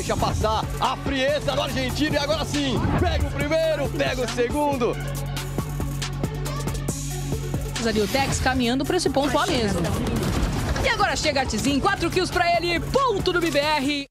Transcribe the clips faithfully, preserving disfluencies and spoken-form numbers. deixa passar a frieza do argentino. E agora sim, pega o primeiro, pega o segundo. Ali o Tex caminhando para esse ponto a mesmo. E agora chega Artzin, quatro kills para ele, ponto do M I B R.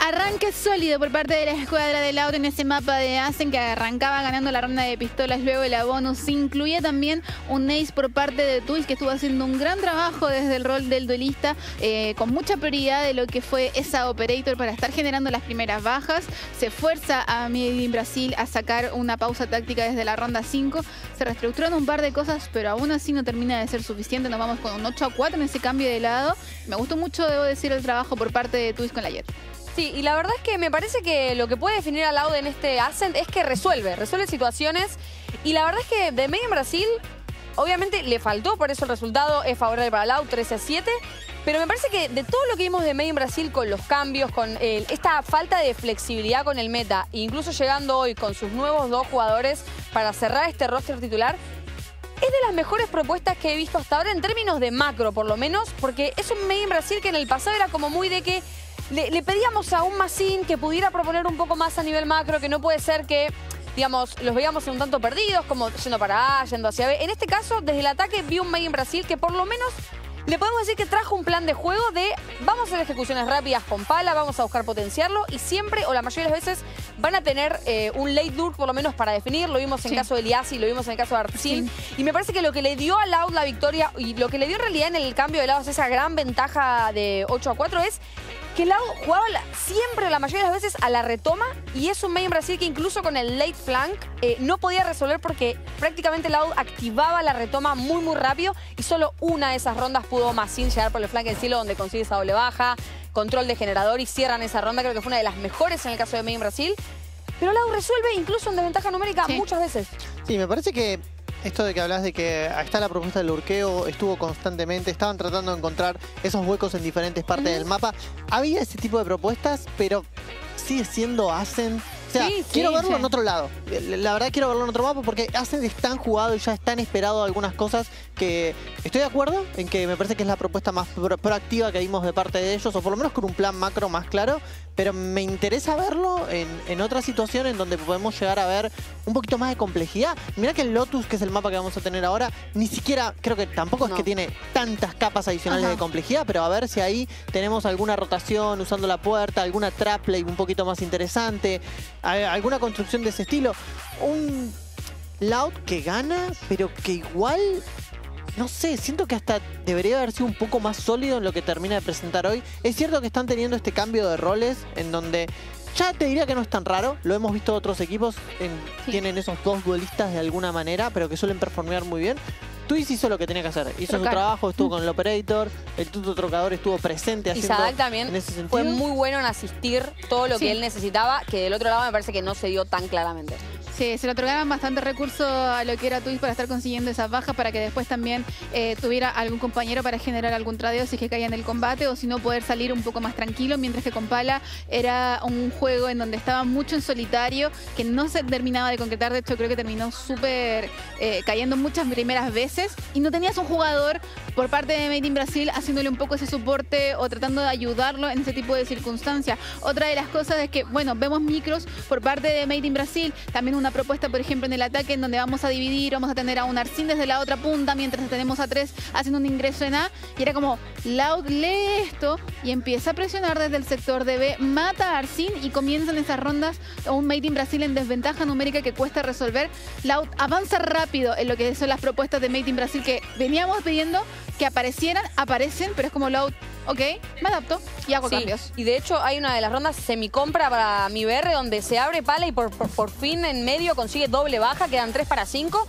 Arranque sólido por parte de la escuadra de LOUD en ese mapa de Ascent, que arrancaba ganando la ronda de pistolas, luego el abono. Se incluía también un ace por parte de Tuyz, que estuvo haciendo un gran trabajo desde el rol del duelista, eh, con mucha prioridad de lo que fue esa operator para estar generando las primeras bajas. Se fuerza a M I B R Brasil a sacar una pausa táctica desde la ronda cinco. Se reestructuran un par de cosas, pero aún así no termina de ser suficiente. Nos vamos con un ocho a cuatro en ese cambio de lado. Me gustó mucho, debo decir, el trabajo por parte de Tuyz con la Jet. Sí, y la verdad es que me parece que lo que puede definir a LOUD en este Ascent es que resuelve, resuelve situaciones. Y la verdad es que de M I B R Brasil, obviamente le faltó, por eso el resultado es favorable para LOUD, trece a siete. Pero me parece que de todo lo que vimos de M I B R Brasil, con los cambios, con eh, esta falta de flexibilidad con el meta, incluso llegando hoy con sus nuevos dos jugadores para cerrar este roster titular, es de las mejores propuestas que he visto hasta ahora en términos de macro, por lo menos, porque es un M I B R Brasil que en el pasado era como muy de que Le, le pedíamos a un Massin que pudiera proponer un poco más a nivel macro, que no puede ser que, digamos, los veíamos un tanto perdidos, como yendo para A, yendo hacia B. En este caso, desde el ataque, vi un M I B R Brasil que por lo menos le podemos decir que trajo un plan de juego de vamos a hacer ejecuciones rápidas con Pala, vamos a buscar potenciarlo y siempre, o la mayoría de las veces, van a tener eh, un late dunk por lo menos para definir. Lo vimos en sí. caso de Liasi, lo vimos en el caso de Artzin. Sí. Y me parece que lo que le dio a LOUD la victoria y lo que le dio en realidad en el cambio de lados esa gran ventaja de ocho a cuatro es que LOUD jugaba siempre, la mayoría de las veces, a la retoma, y es un main Brasil que incluso con el late flank eh, no podía resolver porque prácticamente LOUD activaba la retoma muy, muy rápido y solo una de esas rondas pudo Massin llegar por el flank del cielo, donde consigue esa doble baja, control de generador y cierran esa ronda. Creo que fue una de las mejores en el caso de main Brasil. Pero LOUD resuelve incluso en desventaja numérica sí. muchas veces. Sí, me parece que esto de que hablas de que está la propuesta del lurkeo, estuvo constantemente, estaban tratando de encontrar esos huecos en diferentes partes uh-huh. del mapa. Había ese tipo de propuestas, pero sigue siendo Ascent. O sea, sí, quiero sí, verlo sí. en otro lado. La verdad quiero verlo en otro mapa porque Ascent es tan jugado y ya es tan esperado algunas cosas que estoy de acuerdo en que me parece que es la propuesta más pro proactiva que vimos de parte de ellos, o por lo menos con un plan macro más claro, pero me interesa verlo en, en otra situación en donde podemos llegar a ver un poquito más de complejidad. Mirá que el Lotus, que es el mapa que vamos a tener ahora, ni siquiera, creo que tampoco no. es que tiene tantas capas adicionales Ajá. de complejidad, pero a ver si ahí tenemos alguna rotación usando la puerta, alguna traplay un poquito más interesante, alguna construcción de ese estilo. Un LOUD que gana, pero que igual, no sé, siento que hasta debería haber sido un poco más sólido en lo que termina de presentar hoy. Es cierto que están teniendo este cambio de roles en donde ya te diría que no es tan raro, lo hemos visto otros equipos, en, sí. tienen esos dos duelistas de alguna manera, pero que suelen performear muy bien. Tuyz hizo lo que tenía que hacer, hizo Trocar. su trabajo, estuvo con el operator, el tuto trocador estuvo presente haciendo. Y Saadhak también en ese sentido. Fue muy bueno en asistir todo lo sí. que él necesitaba, que del otro lado me parece que no se dio tan claramente. Sí, se le otorgaban bastante recursos a lo que era Tuyz para estar consiguiendo esas bajas, para que después también eh, tuviera algún compañero para generar algún tradeo si es que caía en el combate, o si no poder salir un poco más tranquilo, mientras que con Pala era un juego en donde estaba mucho en solitario, que no se terminaba de concretar. De hecho, creo que terminó súper eh, cayendo muchas primeras veces y no tenías un jugador por parte de Made in Brasil haciéndole un poco ese soporte o tratando de ayudarlo en ese tipo de circunstancias. Otra de las cosas es que, bueno, vemos micros por parte de Made in Brasil, también una propuesta, por ejemplo, en el ataque, en donde vamos a dividir, vamos a tener a un Artzin desde la otra punta, mientras tenemos a tres haciendo un ingreso en A, y era como LOUD lee esto y empieza a presionar desde el sector de B, mata a Artzin y comienzan esas rondas, un Made in Brasil en desventaja numérica que cuesta resolver. LOUD avanza rápido en lo que son las propuestas de Made in Brasil que veníamos pidiendo que aparecieran, aparecen, pero es como LOUD, ok, me adapto y hago sí, cambios. Y de hecho hay una de las rondas semicompra para M I B R donde se abre Pala y por, por, por fin en medio consigue doble baja, quedan tres para cinco.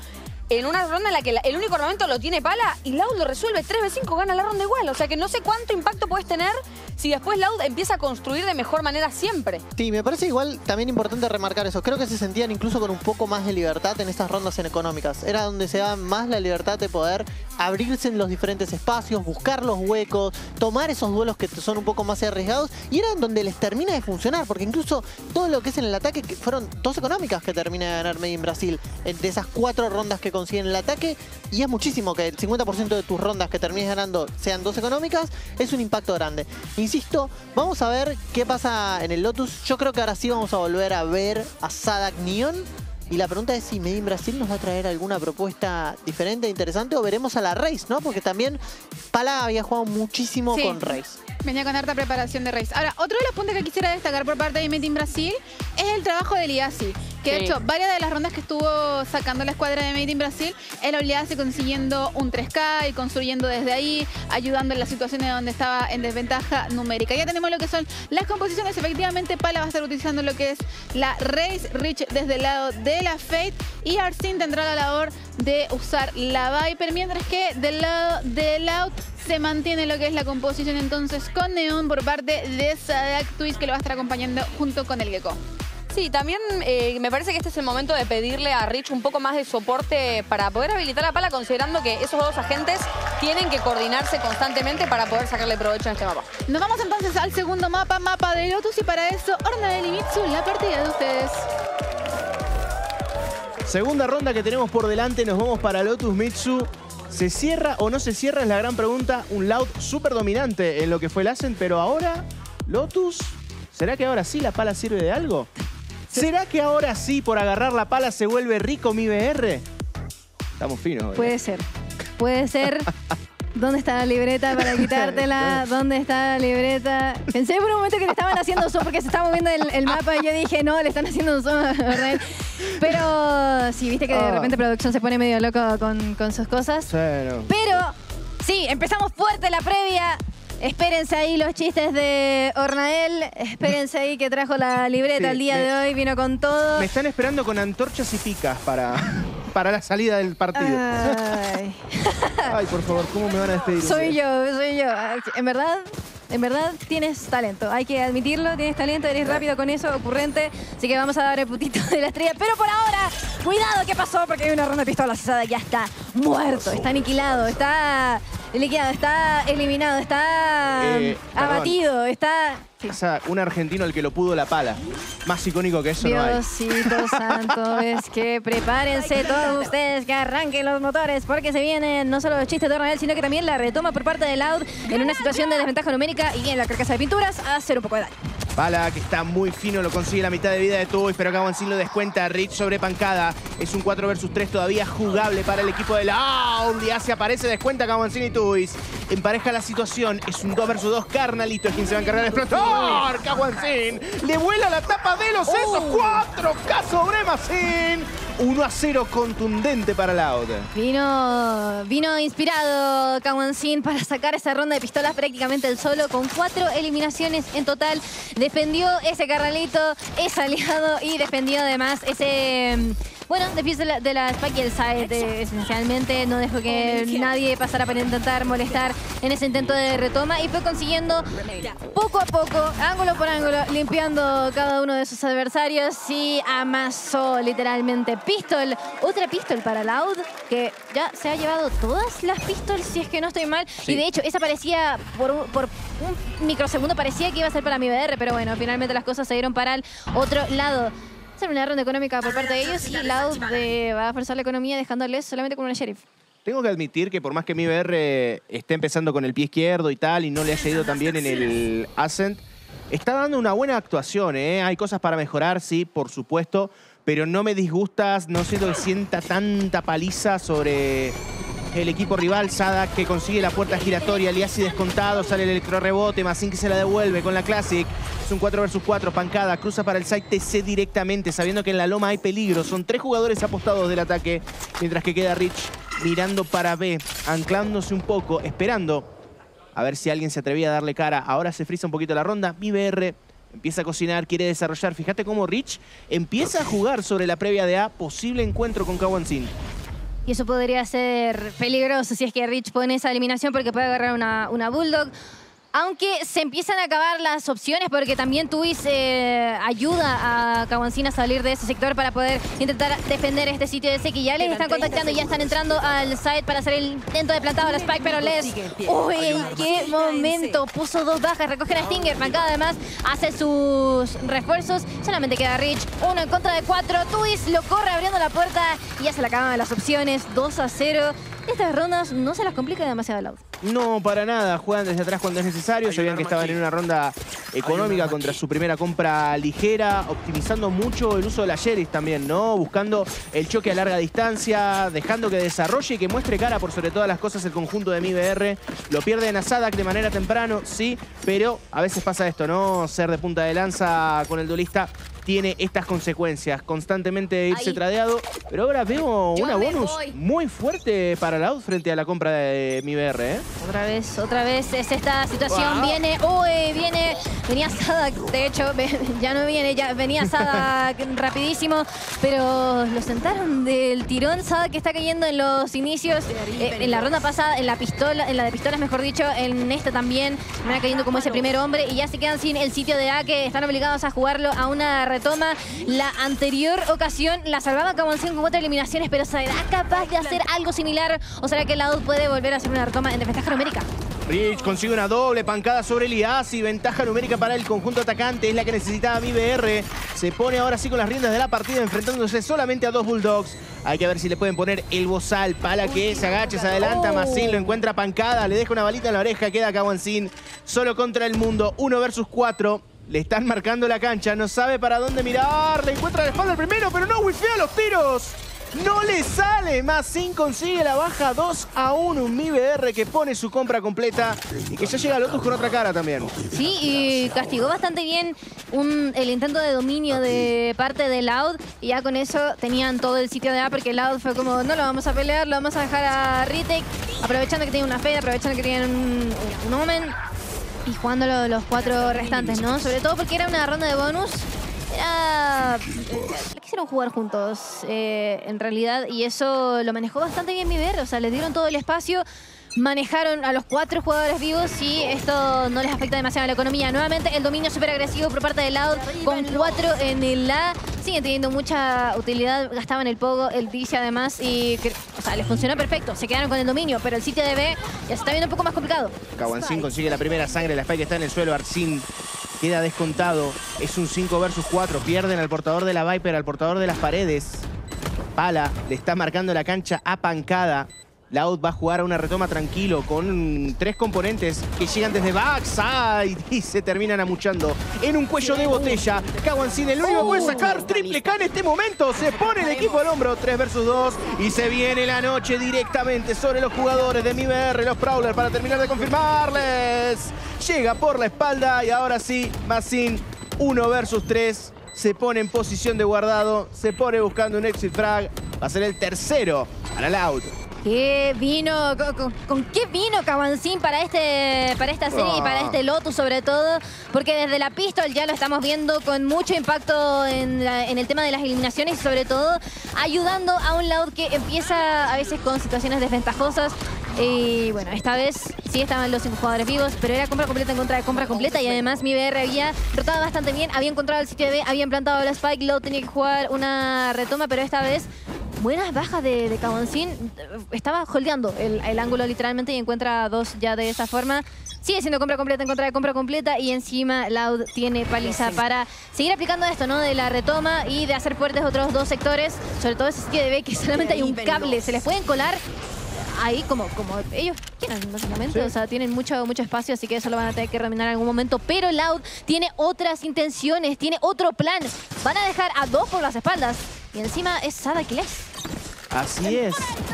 En una ronda en la que el único armamento lo tiene Pala y LOUD lo resuelve tres a cinco, gana la ronda igual. O sea que no sé cuánto impacto puedes tener si después LOUD empieza a construir de mejor manera siempre. Sí, me parece igual también importante remarcar eso. Creo que se sentían incluso con un poco más de libertad en estas rondas en económicas. Era donde se daba más la libertad de poder abrirse en los diferentes espacios, buscar los huecos, tomar esos duelos que son un poco más arriesgados, y eran donde les termina de funcionar, porque incluso todo lo que es en el ataque, que fueron dos económicas que termina de ganar Made in Brasil, de esas cuatro rondas que consiguen el ataque, y es muchísimo que el cincuenta por ciento de tus rondas que termines ganando sean dos económicas, es un impacto grande. Insisto, vamos a ver qué pasa en el Lotus. Yo creo que ahora sí vamos a volver a ver a saadhak Neon. Y la pregunta es si Made in Brasil nos va a traer alguna propuesta diferente, interesante, o veremos a la Race, ¿no? Porque también Pala había jugado muchísimo sí. con Race. Venía con harta preparación de Race. Ahora, otro de los puntos que quisiera destacar por parte de Made in Brasil es el trabajo de Liasi. Que sí. de hecho, varias de las rondas que estuvo sacando la escuadra de Made in Brasil era Liasi consiguiendo un tres K y construyendo desde ahí, ayudando en las situaciones donde estaba en desventaja numérica. Ya tenemos lo que son las composiciones. Efectivamente, Pala va a estar utilizando lo que es la Race, Rich desde el lado de la Fade, y Artzin tendrá la labor de usar la Viper, mientras que del lado de L O U D se mantiene lo que es la composición entonces con Neon por parte de saadhak, tuyz, que lo va a estar acompañando junto con el Gekko. Sí, también eh, me parece que este es el momento de pedirle a Rich un poco más de soporte para poder habilitar a Pala, considerando que esos dos agentes tienen que coordinarse constantemente para poder sacarle provecho a este mapa. Nos vamos entonces al segundo mapa, mapa de Lotus, y para eso Ornael y Mitsu, la partida de ustedes. Segunda ronda que tenemos por delante, nos vamos para Lotus. Mitsu, ¿se cierra o no se cierra? Es la gran pregunta. Un Loud súper dominante en lo que fue el Ascent, pero ahora Lotus, ¿será que ahora sí la Pala sirve de algo? ¿Será que ahora sí por agarrar la Pala se vuelve rico M I B R? Estamos finos hoy. Puede ser, puede ser. ¿Dónde está la libreta para quitártela? ¿Dónde está la libreta? Pensé por un momento que le estaban haciendo zoom porque se estaba moviendo el, el mapa y yo dije, no, le están haciendo zoom, ¿verdad? Pero sí, viste que de repente producción se pone medio loco con, con sus cosas. Pero sí, empezamos fuerte la previa. Espérense ahí los chistes de Ornael, espérense ahí que trajo la libreta sí, el día me, de hoy, vino con todo. Me están esperando con antorchas y picas para, para la salida del partido. Ay. Ay, por favor, ¿cómo me van a despedir? Soy yo, soy yo. En verdad, en verdad tienes talento, hay que admitirlo, tienes talento, eres rápido con eso, ocurrente, así que vamos a dar el putito de la estrella. Pero por ahora, cuidado, ¿qué pasó? Porque hay una ronda de pistolas, Sada ya está muerto, está aniquilado, está... liquidado, está eliminado, está eh, abatido, perdón. Está... Sí. O sea, un argentino al que lo pudo la Pala. Más icónico que eso Diosito no hay. Diosito santo, es que prepárense todos ustedes, que arranquen los motores, porque se vienen no solo los chistes de Ornael, sino que también la retoma por parte de Loud en una situación de desventaja numérica y en la carcasa de pinturas a hacer un poco de daño. Pala, que está muy fino, lo consigue la mitad de vida de Tuyz, pero cauanzin lo descuenta. Rich sobre pancada. Es un cuatro versus tres todavía jugable para el equipo de la... ¡Ah! Un día se aparece, descuenta cauanzin y Tuyz. Empareja la situación. Es un dos versus dos, carnalito. Es quien se va a encargar el explotor. Cauanzin le vuela la tapa de los sesos. Uh. cuatro K sobre Massin. uno a cero contundente para Loud. Vino, vino inspirado cauanzin para sacar esa ronda de pistolas prácticamente el solo, con cuatro eliminaciones en total. Defendió ese carralito, ese aliado, y defendió además ese... Bueno, después de la, de la Spike y el side, eh, esencialmente no dejó que nadie pasara para intentar molestar en ese intento de retoma, y fue consiguiendo poco a poco, ángulo por ángulo, limpiando cada uno de sus adversarios, y amasó literalmente. Pistol, otra pistol para Loud, que ya se ha llevado todas las pistols, si es que no estoy mal, sí. Y de hecho esa parecía, por, por un microsegundo parecía que iba a ser para M I B R, pero bueno, finalmente las cosas se dieron para el otro lado. Una ronda económica por parte de ellos y Loud de, va a forzar la economía dejándoles solamente como una sheriff. Tengo que admitir que por más que M I B R esté empezando con el pie izquierdo y tal y no le haya ido tan bien en el Ascent, está dando una buena actuación, ¿eh? Hay cosas para mejorar, sí, por supuesto, pero no me disgustas, no siento que sienta tanta paliza sobre... El equipo rival, saadhak, que consigue la puerta giratoria, Liasi descontado, sale el electrorebote, Massin que se la devuelve con la Classic. Es un cuatro versus cuatro, pancada, cruza para el side T C directamente, sabiendo que en la loma hay peligro. Son tres jugadores apostados del ataque, mientras que queda Rich mirando para B, anclándose un poco, esperando a ver si alguien se atrevía a darle cara. Ahora se frisa un poquito la ronda, M I B R empieza a cocinar, quiere desarrollar. Fíjate cómo Rich empieza a jugar sobre la previa de A, posible encuentro con cauanzin. Y eso podría ser peligroso si es que Rich pone esa eliminación, porque puede agarrar una, una Bulldog. Aunque se empiezan a acabar las opciones porque también tuyz eh, ayuda a cauanzin a salir de ese sector para poder intentar defender este sitio de Seki. Ya les están contactando y ya están entrando al site para hacer el intento de plantado a la Spike, pero Less... ¡Uy! ¡Qué momento! Puso dos bajas, recoge a Stinger, Pancada además hace sus refuerzos. Solamente queda Rich, uno en contra de cuatro. tuyz lo corre abriendo la puerta y ya se le acaban las opciones. dos a cero. Estas rondas no se las complica demasiado Loud. No, para nada. Juegan desde atrás cuando es necesario. Sabían que estaban en una ronda económica contra su primera compra ligera, optimizando mucho el uso de las Yeris también, ¿no? Buscando el choque a larga distancia, dejando que desarrolle y que muestre cara por sobre todas las cosas el conjunto de M I B R. Lo pierden a saadhak de manera temprano, sí, pero a veces pasa esto, ¿no? Ser de punta de lanza con el duelista tiene estas consecuencias, constantemente irse ahí tradeado. Pero ahora veo Yo una bonus voy. muy fuerte para Loud frente a la compra de M I B R, ¿eh? Otra vez, otra vez es esta situación. Wow. Viene, uy, viene, venía saadhak, de hecho, ya no viene, ya venía saadhak rapidísimo, pero lo sentaron del tirón. saadhak está cayendo en los inicios, eh, en la ronda pasada, en la pistola, en la de pistolas, mejor dicho, en esta también, van cayendo como ese primer hombre y ya se quedan sin el sitio de A, que están obligados a jugarlo a una red. Toma la anterior ocasión, la salvaba cauanzin con cuatro eliminaciones, pero será capaz de hacer algo similar, o será que Loud puede volver a hacer una retoma en ventaja numérica. Rich consigue una doble pancada sobre Liasi, ventaja numérica para el conjunto atacante, es la que necesitaba M I B R. Se pone ahora sí con las riendas de la partida, enfrentándose solamente a dos Bulldogs. Hay que ver si le pueden poner el bozal. Pala que se agacha, se adelanta, oh. Massin lo encuentra pancada, le deja una balita en la oreja, queda cauanzin solo contra el mundo, uno versus cuatro. Le están marcando la cancha, no sabe para dónde mirar. Le encuentra la espalda al primero, pero no whiffea los tiros. No le sale. Massin consigue la baja dos a uno. Un M I B R que pone su compra completa y que ya llega a Lotus con otra cara también. Sí, y castigó bastante bien un, el intento de dominio de parte de Loud. Y ya con eso tenían todo el sitio de A, porque Loud fue como, no lo vamos a pelear, lo vamos a dejar a Ritek. Aprovechando que tenía una Fade, aprovechando que tenían un, un Omen. Y jugando los cuatro restantes, ¿no? Sobre todo porque era una ronda de bonus. Era... Quisieron jugar juntos, eh, en realidad. Y eso lo manejó bastante bien M I B R. O sea, les dieron todo el espacio. Manejaron a los cuatro jugadores vivos y esto no les afecta demasiado a la economía. Nuevamente, el dominio súper agresivo por parte de Loud con cuatro en el A. Siguen teniendo mucha utilidad. Gastaban el pogo, el dice además y... O sea, les funcionó perfecto. Se quedaron con el dominio, pero el sitio de B ya se está viendo un poco más complicado. cauanzin consigue la primera sangre. La Spike está en el suelo. Artzin queda descontado. Es un cinco versus cuatro. Pierden al portador de la Viper, al portador de las paredes. Pala le está marcando la cancha a Pancada. Loud va a jugar a una retoma tranquilo con tres componentes que llegan desde backside y se terminan amuchando en un cuello de botella. cauanzin el único que puede sacar triple K en este momento. Se pone el equipo al hombro, tres versus dos, y se viene la noche directamente sobre los jugadores de M I B R, los Prowler, para terminar de confirmarles. Llega por la espalda y ahora sí, Massin, uno versus tres. Se pone en posición de guardado, se pone buscando un exit frag. Va a ser el tercero para Loud. ¿Qué vino? ¿Con, con, con qué vino cauanzin para, este, para esta serie y para este Lotus sobre todo? Porque desde la pistol ya lo estamos viendo con mucho impacto en, la, en el tema de las eliminaciones y sobre todo ayudando a un Loud que empieza a veces con situaciones desventajosas. Y bueno, esta vez sí estaban los cinco jugadores vivos, pero era compra completa en contra de compra completa. Y además M I B R había rotado bastante bien, había encontrado el sitio de B, habían plantado la Spike. Loud tenía que jugar una retoma, pero esta vez... Buenas bajas de, de cauanzin. Estaba holdeando el, el ángulo literalmente y encuentra dos ya de esa forma. Sigue siendo compra completa en contra de compra completa y encima Loud tiene paliza para seguir aplicando esto, ¿no? De la retoma y de hacer fuertes otros dos sectores. Sobre todo ese sitio de B que solamente hay un cable. Se les pueden colar ahí como, como ellos quieran, básicamente. Sí. O sea, tienen mucho, mucho espacio, así que eso lo van a tener que dominar en algún momento. Pero Loud tiene otras intenciones, tiene otro plan. Van a dejar a dos por las espaldas. Y encima es saadhak y Less. Así es.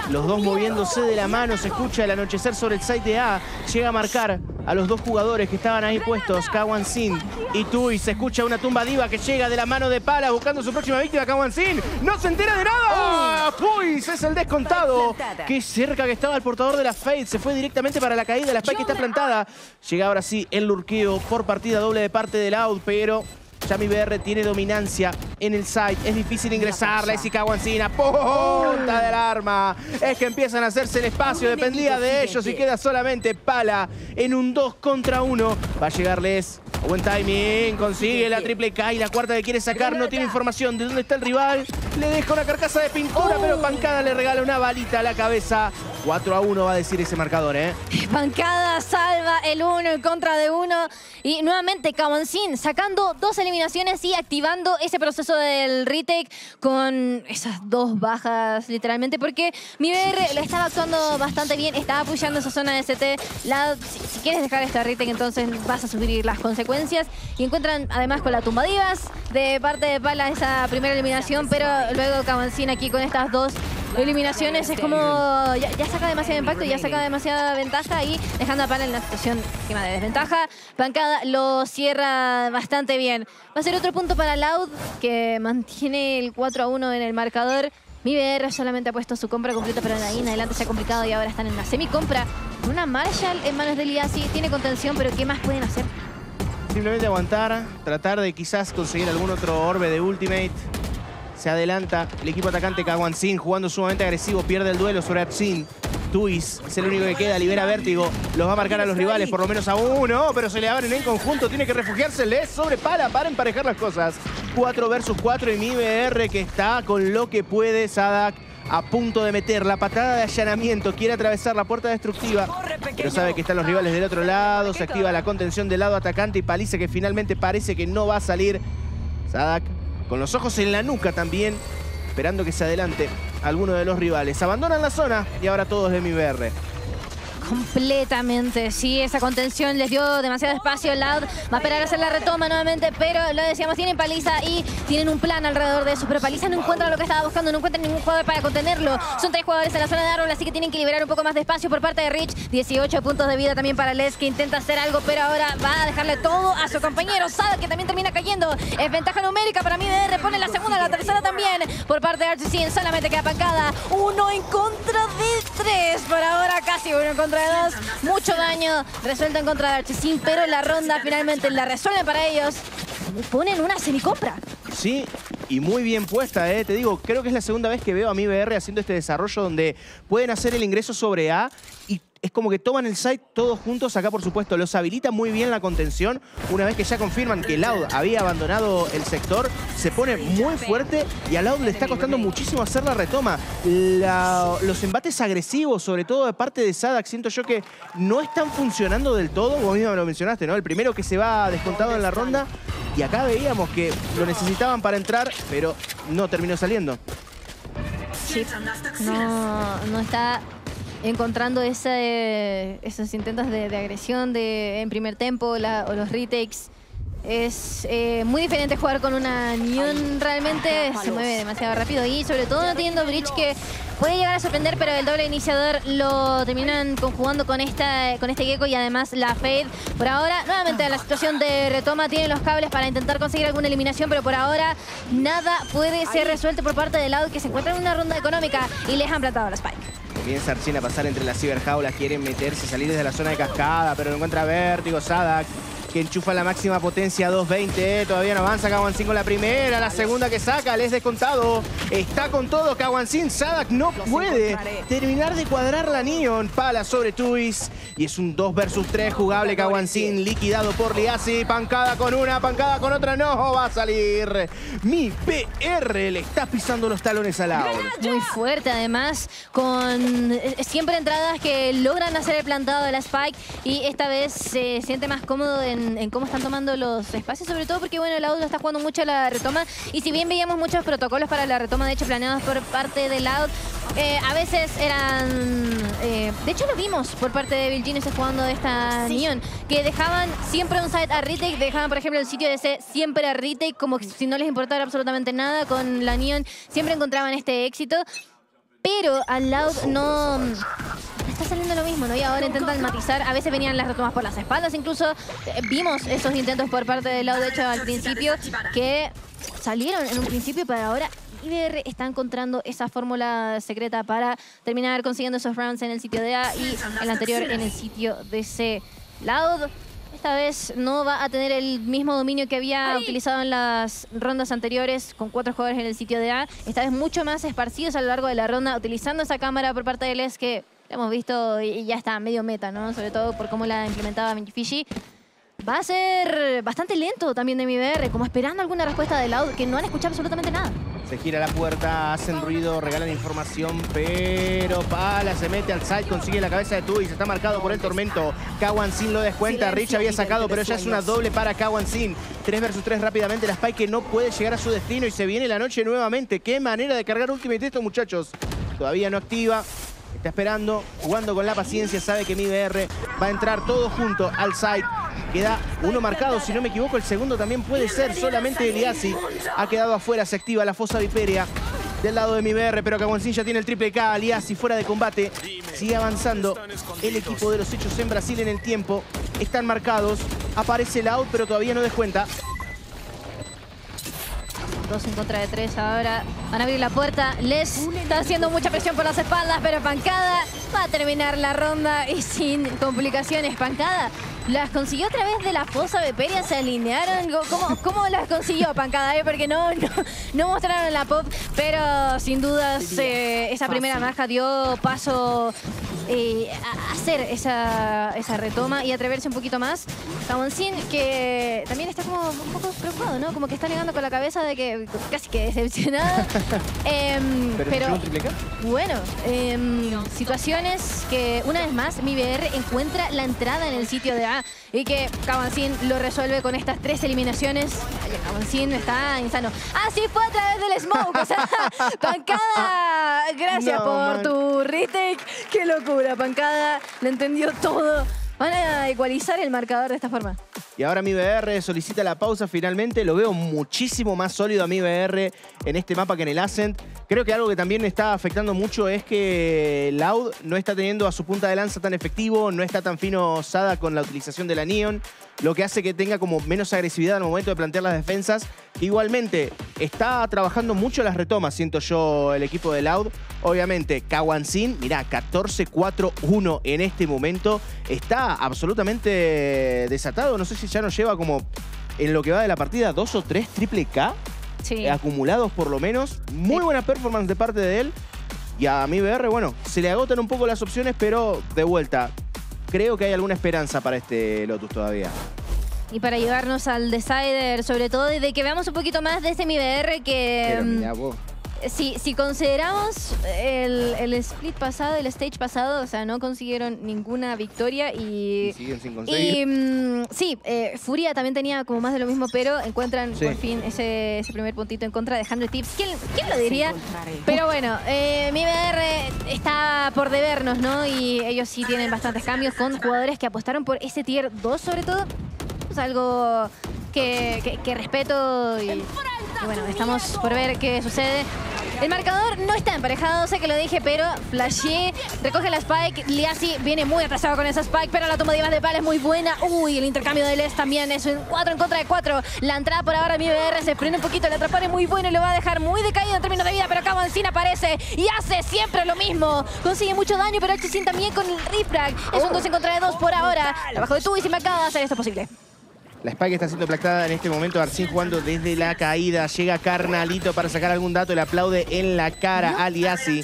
Los dos moviéndose de la mano. Se escucha el anochecer sobre el site de A. Llega a marcar a los dos jugadores que estaban ahí puestos, cauanzin y tuyz. Se escucha una tumba diva que llega de la mano de Pala buscando su próxima víctima, cauanzin. ¡No se entera de nada! Oh. tuyz es el descontado. Qué cerca que estaba el portador de la Fade. Se fue directamente para la caída. La Spike está plantada. Llega ahora sí el lurqueo por partida doble de parte de Loud, pero... Ya M I B R tiene dominancia en el site. Es difícil ingresarla. Es cauanzin. Punta del arma. Es que empiezan a hacerse el espacio. Dependía de ellos y queda solamente Pala en un dos contra uno. Va a llegarles. Buen timing, consigue la triple K y la cuarta que quiere sacar, no tiene información de dónde está el rival. Le deja una carcasa de pintura, oh. pero Pancada le regala una balita a la cabeza. cuatro a uno va a decir ese marcador, ¿eh? Pancada salva el uno en contra de uno. Y nuevamente cauanzin sacando dos eliminaciones y activando ese proceso del retake con esas dos bajas, literalmente, porque M I B R lo estaba actuando bastante bien, estaba apoyando esa zona de S T. La, si, si quieres dejar esta retake, entonces vas a sufrir las consecuencias. Y encuentran además con la tumba divas de parte de Pala esa primera eliminación, pero luego cauanzin aquí con estas dos eliminaciones es como ya, ya saca demasiado impacto, ya saca demasiada ventaja y dejando a Pala en una situación encima de desventaja. Pancada lo cierra bastante bien. Va a ser otro punto para Loud, que mantiene el cuatro a uno en el marcador. M I B R solamente ha puesto su compra completa, pero de ahí en adelante se ha complicado y ahora están en una semi-compra. Una Marshall en manos de Liasi, tiene contención, pero ¿qué más pueden hacer? Simplemente aguantar, tratar de quizás conseguir algún otro orbe de Ultimate. Se adelanta el equipo atacante cauanzin, jugando sumamente agresivo, pierde el duelo sobre Artzin. Tuyz es el único que queda, libera vértigo, los va a marcar a los rivales, por lo menos a uno, pero se le abren en conjunto, tiene que refugiarse Less sobre Pala para emparejar las cosas. cuatro versus cuatro y M I B R que está con lo que puede. Saadhak a punto de meter la patada de allanamiento, quiere atravesar la puerta destructiva, pero sabe que están los rivales del otro lado, se activa la contención del lado atacante y paliza que finalmente parece que no va a salir. Saadhak con los ojos en la nuca también, esperando que se adelante alguno de los rivales. Abandonan la zona y ahora todos de M I B R. Completamente, sí, esa contención les dio demasiado espacio. Loud va a esperar a hacer la retoma nuevamente, pero lo decíamos, tienen paliza y tienen un plan alrededor de eso, pero paliza no encuentra lo que estaba buscando, no encuentra ningún jugador para contenerlo. Son tres jugadores en la zona de árbol, así que tienen que liberar un poco más de espacio por parte de Rich. dieciocho puntos de vida también para Less, que intenta hacer algo, pero ahora va a dejarle todo a su compañero Saadhak, que también termina cayendo. Es ventaja numérica para M I B R, pone la segunda, la tercera también por parte de Artzin. Solamente queda Pancada, uno en contra de tres, por ahora casi uno en contra de dos, mucho daño resuelto en contra de Artzin, pero la ronda finalmente la resuelven para ellos. Ponen una semicompra. Sí, y muy bien puesta, ¿eh? Te digo, creo que es la segunda vez que veo a M I B R haciendo este desarrollo donde pueden hacer el ingreso sobre A y es como que toman el site todos juntos. Acá, por supuesto, los habilita muy bien la contención. Una vez que ya confirman que Loud había abandonado el sector, se pone muy fuerte y a Loud le está costando muchísimo hacer la retoma. La, los embates agresivos, sobre todo de parte de Saadhak, siento yo que no están funcionando del todo. Vos mismo lo mencionaste, ¿no? El primero que se va descontado en la ronda. Y acá veíamos que lo necesitaban para entrar, pero no terminó saliendo. Sí. No, no está encontrando ese, esos intentos de, de agresión de, en primer tempo la, o los retakes. Es eh, muy diferente jugar con una Neon, realmente se mueve demasiado rápido y sobre todo no teniendo Bridge, que puede llegar a sorprender, pero el doble iniciador lo terminan conjugando con, esta, con este Gekko y además la Fade. Por ahora, nuevamente la situación de retoma, tienen los cables para intentar conseguir alguna eliminación, pero por ahora nada puede ser resuelto por parte del lado que se encuentra en una ronda económica y les han plantado la Spike. Comienza Artzin a pasar entre las ciberjaulas, quieren meterse, salir desde la zona de cascada, pero no encuentra vértigo. Saadhak, que enchufa la máxima potencia, doscientos veinte, todavía no avanza. Cauanzin con la primera, la segunda que saca, les descontado. Está con todo Cauanzin, Saadhak no puede terminar de cuadrar la Neon. Pala sobre Tuyz y es un dos versus tres jugable. Cauanzin liquidado por Liasi. Pancada con una, Pancada con otra, no va a salir. M I B R le está pisando los talones a Loud. Muy fuerte además, con siempre entradas que logran hacer el plantado de la Spike y esta vez se siente más cómodo en, en cómo están tomando los espacios, sobre todo porque bueno, el Loud está jugando mucho a la retoma y si bien veíamos muchos protocolos para la retoma, de hecho planeados por parte de Loud, eh, a veces eran eh, de hecho lo vimos por parte de Virginius jugando esta sí. Neon, que dejaban siempre un site a retake, dejaban por ejemplo el sitio de C siempre a retake, como si no les importara absolutamente nada. Con la Neon siempre encontraban este éxito, pero al Loud no, no está saliendo lo mismo, ¿no? Y ahora intentan matizar. A veces venían las retomas por las espaldas. Incluso eh, vimos esos intentos por parte de Loud, de hecho, al principio, que salieron en un principio, pero ahora M I B R está encontrando esa fórmula secreta para terminar consiguiendo esos rounds en el sitio de A y el anterior en el sitio de C. Loud Esta vez no va a tener el mismo dominio que había ¡Ay! utilizado en las rondas anteriores, con cuatro jugadores en el sitio de A. Esta vez mucho más esparcidos a lo largo de la ronda, utilizando esa cámara por parte de Less, que la hemos visto y ya está medio meta, ¿no? Sobre todo por cómo la implementaba Minjifishi. Va a ser bastante lento también de M I B R, como esperando alguna respuesta de Loud, que no han escuchado absolutamente nada. Se gira la puerta, hacen ruido, regalan información, pero Pala se mete al side, consigue la cabeza de Tuyz, está marcado por el tormento. Cauanzin lo descuenta, Rich había sacado, pero ya es una doble para Cauanzin. tres versus tres rápidamente, la Spike que no puede llegar a su destino y se viene la noche nuevamente. Qué manera de cargar Ultimate esto, muchachos. Todavía no activa, está esperando, jugando con la paciencia, sabe que M I B R va a entrar todo junto al side. Queda uno marcado, si no me equivoco, el segundo también puede ser. Solamente Liasi ha quedado afuera, se activa la fosa viperia del lado de M I B R, pero Cauanzin ya tiene el triple K. Liasi fuera de combate, sigue avanzando el equipo de los hechos en Brasil en el tiempo. Están marcados, aparece el out, pero todavía no descuenta. Dos en contra de tres ahora. Van a abrir la puerta. Less está haciendo mucha presión por las espaldas, pero Pancada va a terminar la ronda y sin complicaciones. Pancada las consiguió a través de la fosa viperia, se alinearon. ¿Cómo, cómo las consiguió Pancada? ¿Eh? Porque no, no, no mostraron la pop, pero sin dudas eh, esa primera maja dio paso eh, a hacer esa, esa retoma y atreverse un poquito más. Cauanzin, que también está como un poco preocupado, ¿no? Como que está negando con la cabeza de que casi que decepcionado. eh, ¿Pero, pero bueno, eh, situaciones que una vez más M I B R encuentra la entrada en el sitio de A. Y que Cauanzin lo resuelve con estas tres eliminaciones. Cauanzin está insano. Así fue a través del smoke. O sea, Pancada, gracias no, por man. tu retake. Qué locura, Pancada. Lo entendió todo. Van a ecualizar el marcador de esta forma. Y ahora M I B R solicita la pausa finalmente. Lo veo muchísimo más sólido a M I B R en este mapa que en el Ascent. Creo que algo que también está afectando mucho es que Loud no está teniendo a su punta de lanza tan efectivo, no está tan fino Sada con la utilización de la Neon, lo que hace que tenga como menos agresividad al momento de plantear las defensas. Igualmente, está trabajando mucho las retomas, siento yo, el equipo de Loud. Obviamente, Cauanzin, mirá, catorce cuatro uno en este momento. Está absolutamente desatado, no sé si ya nos lleva como en lo que va de la partida dos o tres triple K sí. acumulados por lo menos. Muy buena performance de parte de él. Y a M I B R, bueno, se le agotan un poco las opciones, pero de vuelta, creo que hay alguna esperanza para este Lotus todavía. Y para llevarnos al decider, sobre todo, y de que veamos un poquito más de este M I B R que... Pero mirá vos. Si, si consideramos el, el split pasado, el stage pasado, o sea, no consiguieron ninguna victoria y... y siguen sin conseguir. Y, um, sí, eh, Furia también tenía como más de lo mismo, pero encuentran sí. por fin ese, ese primer puntito en contra dejando tips. ¿Quién, quién lo diría? Pero bueno, eh, M I B R está por debernos, ¿no? Y ellos sí tienen bastantes cambios con jugadores que apostaron por ese tier dos sobre todo. Es algo que, que, que respeto y... Y bueno, estamos por ver qué sucede. El marcador no está emparejado, sé que lo dije, pero flashé. Recoge la Spike. Liasi viene muy atrasado con esa Spike, pero la toma de Iván de Pala es muy buena. Uy, el intercambio de Less también es un cuatro en contra de cuatro. La entrada por ahora M I B R se frena un poquito. El atrapar es muy bueno y lo va a dejar muy decaído en términos de vida, pero Cauanzin aparece y hace siempre lo mismo. Consigue mucho daño, pero Artzin también con el refrag. Es un dos en contra de dos por ahora. Abajo de Tuyz y Macada va a hacer esto posible. La Spike está siendo aplactada en este momento. Artzin jugando desde la caída. Llega Carnalito para sacar algún dato. Le aplaude en la cara a Liasi.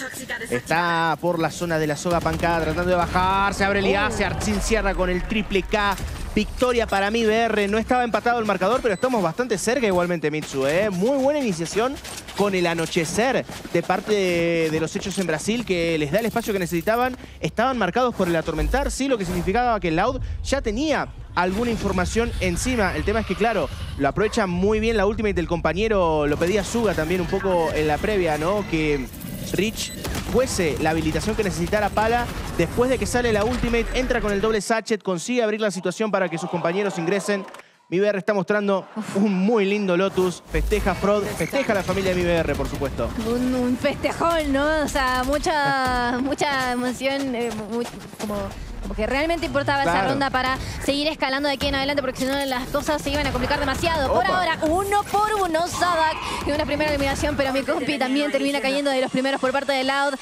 Está por la zona de la soga Pancada tratando de bajar. Se abre Liasi. Artzin cierra con el triple K. Victoria para M I B R. No estaba empatado el marcador, pero estamos bastante cerca igualmente, Mitsu. ¿eh? Muy buena iniciación con el anochecer de parte de, de los hechos en Brasil, que les da el espacio que necesitaban. Estaban marcados por el atormentar, sí, lo que significaba que el Loud ya tenía alguna información encima. El tema es que, claro, lo aprovecha muy bien la ultimate del compañero. Lo pedía Suga también un poco en la previa, ¿no? Que Rich fuese la habilitación que necesitara Pala. Después de que sale la ultimate, entra con el doble sachet, consigue abrir la situación para que sus compañeros ingresen. M I B R está mostrando un muy lindo Lotus. Festeja Frod, festeja a la familia de M I B R, por supuesto. Un, un festejón, ¿no? O sea, mucha, mucha emoción, eh, muy, como... Porque realmente importaba claro. esa ronda para seguir escalando de aquí en adelante, porque si no las cosas se iban a complicar demasiado. Opa. Por ahora, uno por uno, saadhak en una primera eliminación, pero mi compi también termina cayendo de los primeros por parte de Loud.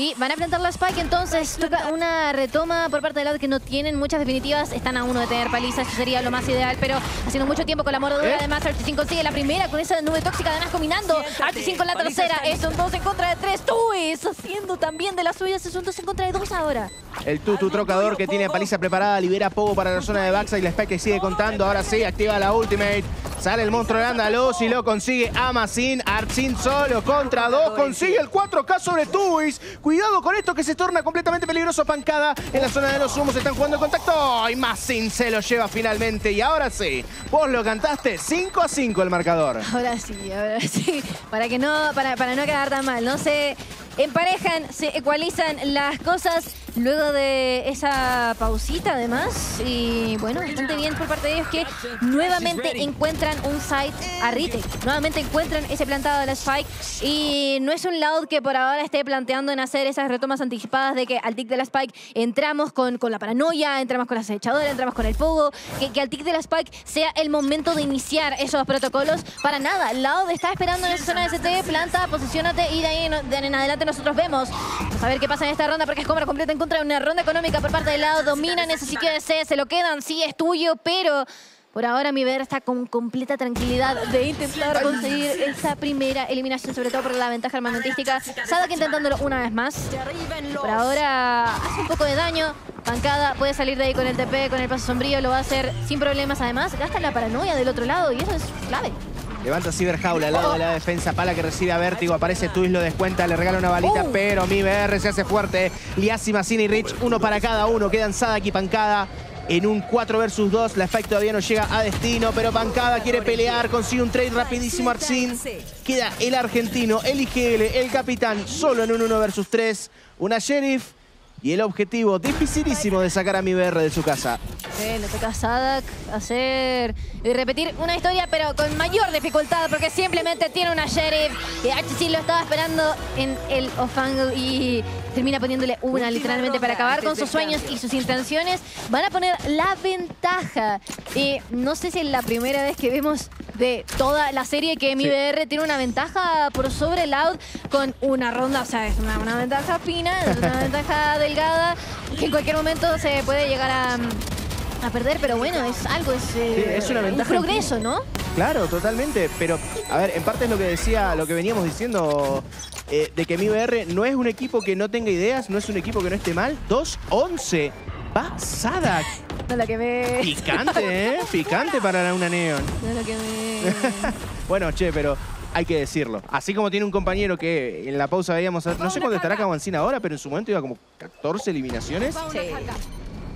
Y van a plantar la Spike, entonces toca una retoma por parte de Loud que no tienen muchas definitivas. Están a uno de tener paliza, eso sería lo más ideal, pero haciendo mucho tiempo con la mordedura. ¿Eh? Además, Artzin consigue la primera con esa nube tóxica, además combinando Artzin con la tercera. Es un dos en contra de tres. Tuyz haciendo también de las suyas, es un dos en contra de dos ahora. El Tutu trocador que tiene a paliza preparada, libera a Pogo para la zona de Backside. La Spike que sigue contando, ahora sí, activa la ultimate. Sale el monstruo andaluz y lo consigue a Massin. Artzin solo contra dos, consigue el cuatro K sobre Tuyz. Cuidado con esto que se torna completamente peligroso. Pancada en la zona de los humos, están jugando en contacto y Massin se lo lleva finalmente. Y ahora sí, vos lo cantaste, cinco a cinco el marcador. Ahora sí, ahora sí, para, que no, para, para no quedar tan mal, no se emparejan, se ecualizan las cosas luego de esa pausita además. Y bueno, bastante bien por parte de ellos que nuevamente encuentran un site a Rite. Nuevamente encuentran ese plantado de la Spike. Y no es un Loud que por ahora esté planteando en hacer esas retomas anticipadas de que al tick de la Spike entramos con, con la paranoia, entramos con la acechadora, entramos con el fuego. Que, que al tick de la Spike sea el momento de iniciar esos protocolos. Para nada, Loud está esperando en esa zona de S T, planta, posicionate y de ahí en, de en adelante nosotros vemos. Vamos a ver qué pasa en esta ronda porque es compra completa en contra de una ronda económica por parte del Loud. Dominan ese sitio de C, se lo quedan, sí es tuyo, pero por ahora M I B R está con completa tranquilidad de intentar conseguir esa primera eliminación, sobre todo por la ventaja armamentística. Saadhak intentándolo una vez más. Por ahora hace un poco de daño. Pancada puede salir de ahí con el T P, con el paso sombrío, lo va a hacer sin problemas. Además, gasta la paranoia del otro lado y eso es clave. Levanta Ciberjaula al lado de la defensa. Pala que recibe a Vértigo. Aparece Tuyz, lo descuenta, le regala una balita. Uh. Pero M I B R se hace fuerte. Liasi, Massin y Rich, uno para cada uno. Quedan Saadhak y Pancada en un cuatro versus dos. La Spike todavía no llega a destino, pero Pancada quiere pelear. Consigue un trade rapidísimo Artzin. Queda el argentino, el I G L, el capitán, solo en un uno versus tres. Una Sheriff y el objetivo dificilísimo de sacar a M I B R de su casa. Sí, le toca a Saadhak hacer y repetir una historia, pero con mayor dificultad, porque simplemente tiene una Sheriff. Y H C lo estaba esperando en el off-angle y termina poniéndole una literalmente para acabar con sus sueños y sus intenciones. Van a poner la ventaja. Y no sé si es la primera vez que vemos de toda la serie que M I B R sí. tiene una ventaja por sobre Loud con una ronda, o sea, es una, una ventaja fina, es una ventaja delgada, que en cualquier momento se puede llegar a... a perder, pero bueno, es algo, es, eh, sí, es una ventaja, un progreso, ¿no? Claro, totalmente, pero a ver, en parte es lo que decía, lo que veníamos diciendo, eh, de que M I B R no es un equipo que no tenga ideas, no es un equipo que no esté mal. Dos once, va Saadhak. No la quemé. Picante, ¿eh? Picante para una Neon. No la quemé. Bueno, che, pero hay que decirlo. Así como tiene un compañero que en la pausa veíamos, no sé cuándo estará Cauanzin ahora, pero en su momento iba como catorce eliminaciones. Sí.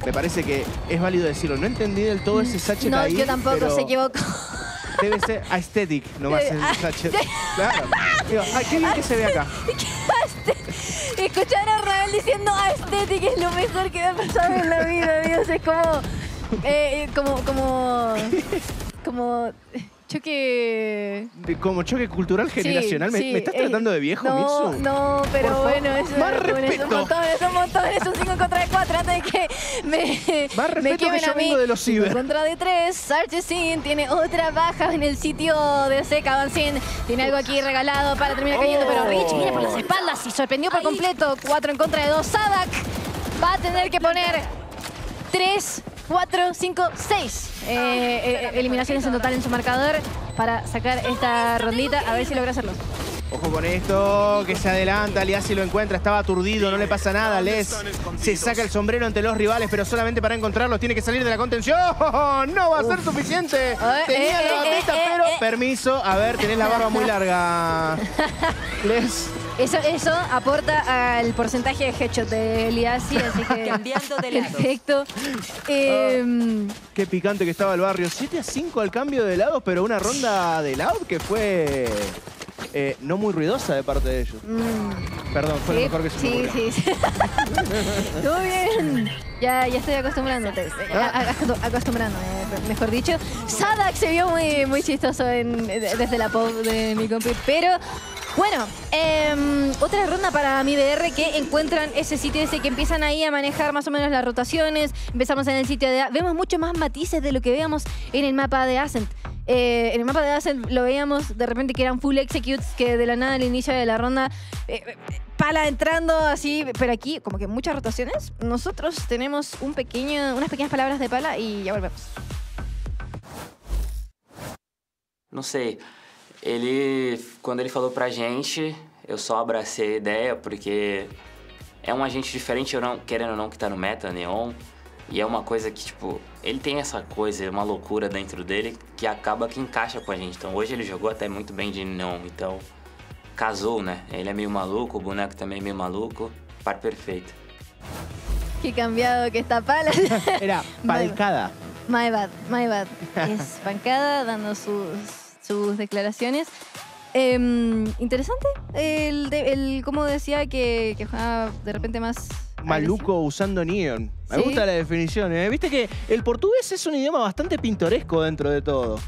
Me parece que es válido decirlo. No entendí del todo ese sachet no, ahí. No, yo tampoco, se equivocó. Debe ser aesthetic, nomás el sachet. Claro. Digo, ay, qué bien que se ve acá. Escuchar a Ornael diciendo aesthetic es lo mejor que me ha pasado en la vida, Dios. Es como... Eh, como... Como... como choque... Como choque cultural generacional. Sí, sí. ¿Me, ¿Me estás tratando de viejo, no, Mitsu? No, pero bueno, eso más es, respeto. Es un montón, es un montón, es un cinco contra cuatro, antes de que me, más respeto me quemen que yo a mí. Vengo de los ciber. Contra de tres, Artzin tiene otra baja en el sitio de Seca. Vancin tiene algo aquí regalado para terminar cayendo, oh. pero Rich, mira por las espaldas y sorprendió por Ahí. completo. cuatro en contra de dos, Saadhak va a tener que poner tres, cuatro, cinco, seis eh, eh, eliminaciones en total en su marcador para sacar esta rondita, a ver si logra hacerlo. Ojo con esto, que se adelanta, Liasi lo encuentra, estaba aturdido, no le pasa nada. Less se saca el sombrero ante los rivales, pero solamente para encontrarlos tiene que salir de la contención. No va a ser suficiente. Tenía la bandita, pero permiso. A ver, tenés la barba muy larga, Less. Eso, eso aporta al porcentaje de headshot de Liasi, así que... Cambiando de lados. Perfecto. Eh, oh, qué picante que estaba el barrio. siete a cinco al cambio de lados, pero una ronda de Loud que fue... Eh, no muy ruidosa de parte de ellos. Mm. Perdón, fue sí, lo mejor que se sí, me ocurrió. Sí, sí. Estuvo bien. Ya, ya estoy acostumbrándote. ¿Ah? Acostumbrando, mejor dicho. Saadhak se vio muy, muy chistoso en, desde la pop de mi compi, pero... Bueno, eh, otra ronda para M I B R que encuentran ese sitio ese que empiezan ahí a manejar más o menos las rotaciones. Empezamos en el sitio de... Vemos mucho más matices de lo que veíamos en el mapa de Ascent. Eh, en el mapa de Ascent lo veíamos de repente que eran full executes que de la nada al inicio de la ronda... Eh, Pala entrando así, pero aquí como que muchas rotaciones. Nosotros tenemos un pequeño, unas pequeñas palabras de Pala y ya volvemos. Não sei, ele, quando ele falou pra gente, eu só abracei a ideia, porque é um agente diferente, querendo ou não, que tá no meta, Neon. E é uma coisa que, tipo, ele tem essa coisa, uma loucura dentro dele, que acaba que encaixa com a gente. Então hoje ele jogou até muito bem de Neon, então casou, né? Ele é meio maluco, o boneco também é meio maluco, par perfeito. Que cambiado que está Pala. Era pancada. My bad, my bad. Es pancada dando sus... sus declaraciones. Eh, interesante, el, el cómo decía que, que jugaba de repente más... Maluco usando Neon. Me ¿Sí? gusta la definición, ¿eh? Viste que el portugués es un idioma bastante pintoresco dentro de todo.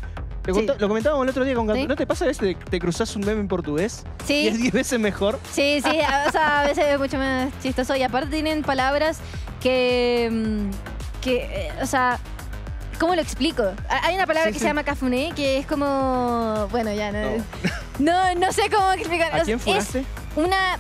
Lo, sí. Lo comentábamos el otro día con Gato. ¿Sí? ¿No te pasa a veces te, te cruzas un meme en portugués? Sí. Y es diez veces mejor. Sí, sí, o sea, a veces es mucho más chistoso. Y aparte tienen palabras que... que, o sea... ¿Cómo lo explico? Hay una palabra sí, que sí. se llama cafuné, que es como... Bueno, ya no... No, no, no sé cómo explicar. ¿A quién fugaste? Es una...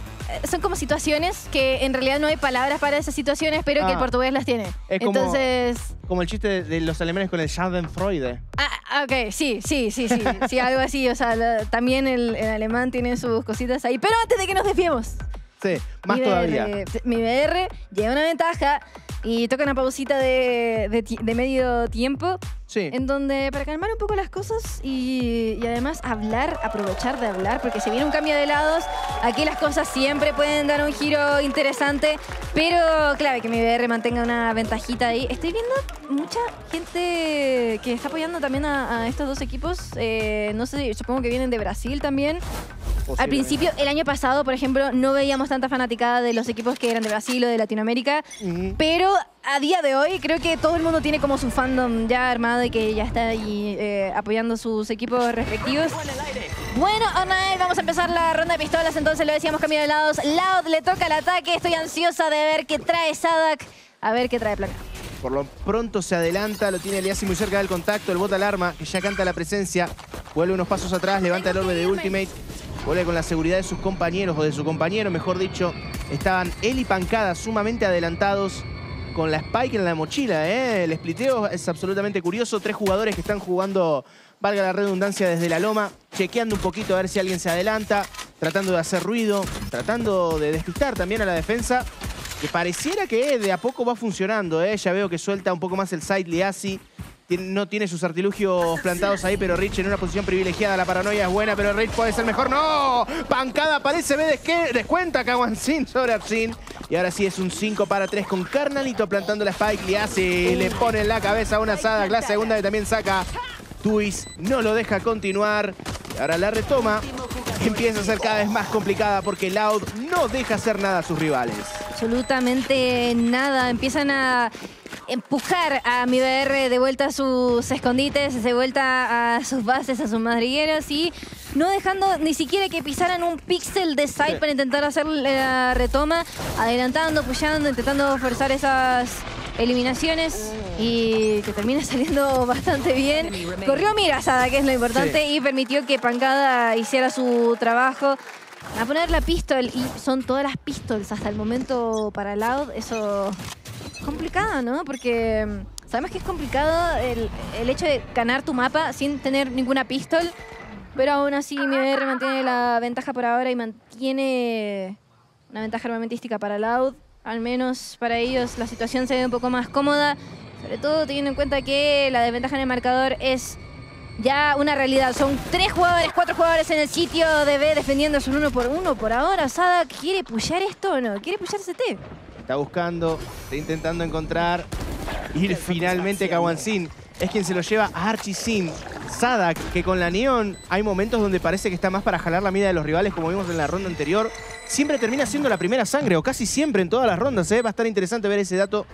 Son como situaciones que en realidad no hay palabras para esas situaciones, pero ah, que el portugués las tiene. Es como, entonces... como el chiste de, de los alemanes con el Schadenfreude. Ah, ok. Sí, sí, sí, sí. Sí, algo así. O sea, la, también el, el alemán tiene sus cositas ahí. Pero antes de que nos desviemos. Sí, más todavía. Mi B R lleva una ventaja... Y toca una pausita de, de, de medio tiempo, sí. En donde para calmar un poco las cosas y, y además hablar, aprovechar de hablar, porque se viene un cambio de lados, aquí las cosas siempre pueden dar un giro interesante, pero clave que mi B R mantenga una ventajita ahí. Estoy viendo mucha gente que está apoyando también a, a estos dos equipos, eh, no sé, supongo que vienen de Brasil también. Al principio, el año pasado, por ejemplo, no veíamos tanta fanaticada de los equipos que eran de Brasil o de Latinoamérica, uh-huh. Pero a día de hoy creo que todo el mundo tiene como su fandom ya armado y que ya está ahí eh, apoyando sus equipos respectivos. Bueno, Ornael, vamos a empezar la ronda de pistolas, entonces lo decíamos, cambio de lados. Loud le toca el ataque, estoy ansiosa de ver qué trae saadhak, a ver qué trae Placa. Por lo pronto se adelanta, lo tiene Liasi muy cerca del contacto, el bota alarma, que ya canta la presencia, vuelve unos pasos atrás, levanta el orbe de Ultimate, vuelve con la seguridad de sus compañeros, o de su compañero, mejor dicho. Estaban él y Pancada sumamente adelantados con la Spike en la mochila, ¿eh? El spliteo es absolutamente curioso, tres jugadores que están jugando, valga la redundancia, desde la loma, chequeando un poquito a ver si alguien se adelanta, tratando de hacer ruido, tratando de despistar también a la defensa, que pareciera que de a poco va funcionando, ¿eh? Ya veo que suelta un poco más el side Liasi. No tiene sus artilugios plantados ahí, pero Rich en una posición privilegiada. La paranoia es buena, pero Rich puede ser mejor. ¡No! Pancada aparece, ve descuenta cauanzin sobre Artzin. Y ahora sí es un cinco para tres con Carnalito plantando la Spike. Liasi le pone en la cabeza una saadhak. La segunda que también saca Tuyz. No lo deja continuar. Y ahora la retoma. Empieza a ser cada vez más complicada porque Loud no deja hacer nada a sus rivales. Absolutamente nada. Empiezan a... empujar a mi B R de vuelta a sus escondites, de vuelta a sus bases, a sus madrigueras y no dejando ni siquiera que pisaran un píxel de side sí. para intentar hacer la retoma, adelantando, pushando, intentando forzar esas eliminaciones y que termina saliendo bastante bien. Corrió mirazada, que es lo importante, sí. y permitió que Pancada hiciera su trabajo. A poner la pistol, y son todas las pistols hasta el momento para Loud, eso... complicado, ¿no? Porque sabemos que es complicado el, el hecho de ganar tu mapa sin tener ninguna pistol, pero aún así M I B R mantiene la ventaja por ahora y mantiene una ventaja armamentística para Loud. Al menos para ellos la situación se ve un poco más cómoda, sobre todo teniendo en cuenta que la desventaja en el marcador es ya una realidad. Son tres jugadores, cuatro jugadores en el sitio de B defendiendo su uno por uno por ahora. Saadhak, ¿quiere pushar esto o no? ¿Quiere pushar C T? Está buscando, está intentando encontrar. Y finalmente cauanzin es quien se lo lleva a Archie. Saadhak, que con la Neon hay momentos donde parece que está más para jalar la mira de los rivales, como vimos en la ronda anterior. Siempre termina siendo la primera sangre, o casi siempre en todas las rondas. ¿eh? Va a estar interesante ver ese dato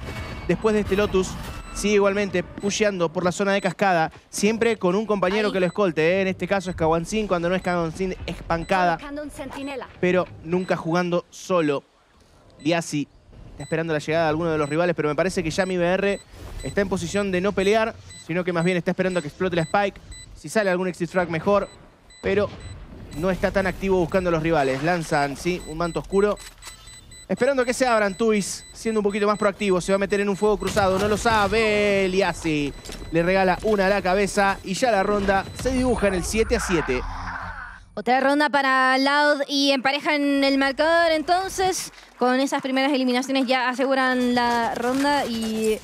después de este Lotus. Sigue sí, igualmente pusheando por la zona de cascada, siempre con un compañero Ahí. que lo escolte. ¿eh? En este caso es cauanzin, cuando no es cauanzin es Pancada. Pero nunca jugando solo. Liasi está esperando la llegada de alguno de los rivales, pero me parece que ya mi B R está en posición de no pelear, sino que más bien está esperando a que explote la Spike. Si sale algún exit frag mejor, pero no está tan activo buscando a los rivales. Lanzan, sí, un manto oscuro. Esperando que se abran, Tuyz, siendo un poquito más proactivo. Se va a meter en un fuego cruzado, no lo sabe. Liasi le regala una a la cabeza y ya la ronda se dibuja en el siete a siete. Otra ronda para Loud y emparejan el marcador entonces. Con esas primeras eliminaciones ya aseguran la ronda y...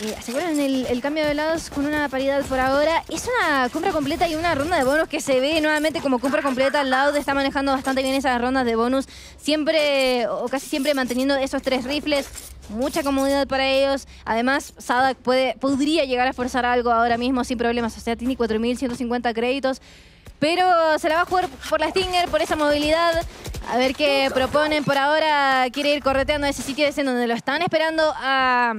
Eh, aseguran el, el cambio de lados con una paridad por ahora. Es una compra completa y una ronda de bonus que se ve nuevamente como compra completa. Loud está manejando bastante bien esas rondas de bonus, siempre o casi siempre manteniendo esos tres rifles. Mucha comodidad para ellos. Además, saadhak puede, podría llegar a forzar algo ahora mismo sin problemas. O sea, tiene cuatro mil ciento cincuenta créditos, pero se la va a jugar por la Stinger, por esa movilidad. A ver qué proponen por ahora. Quiere ir correteando ese sitio, es en donde lo están esperando a...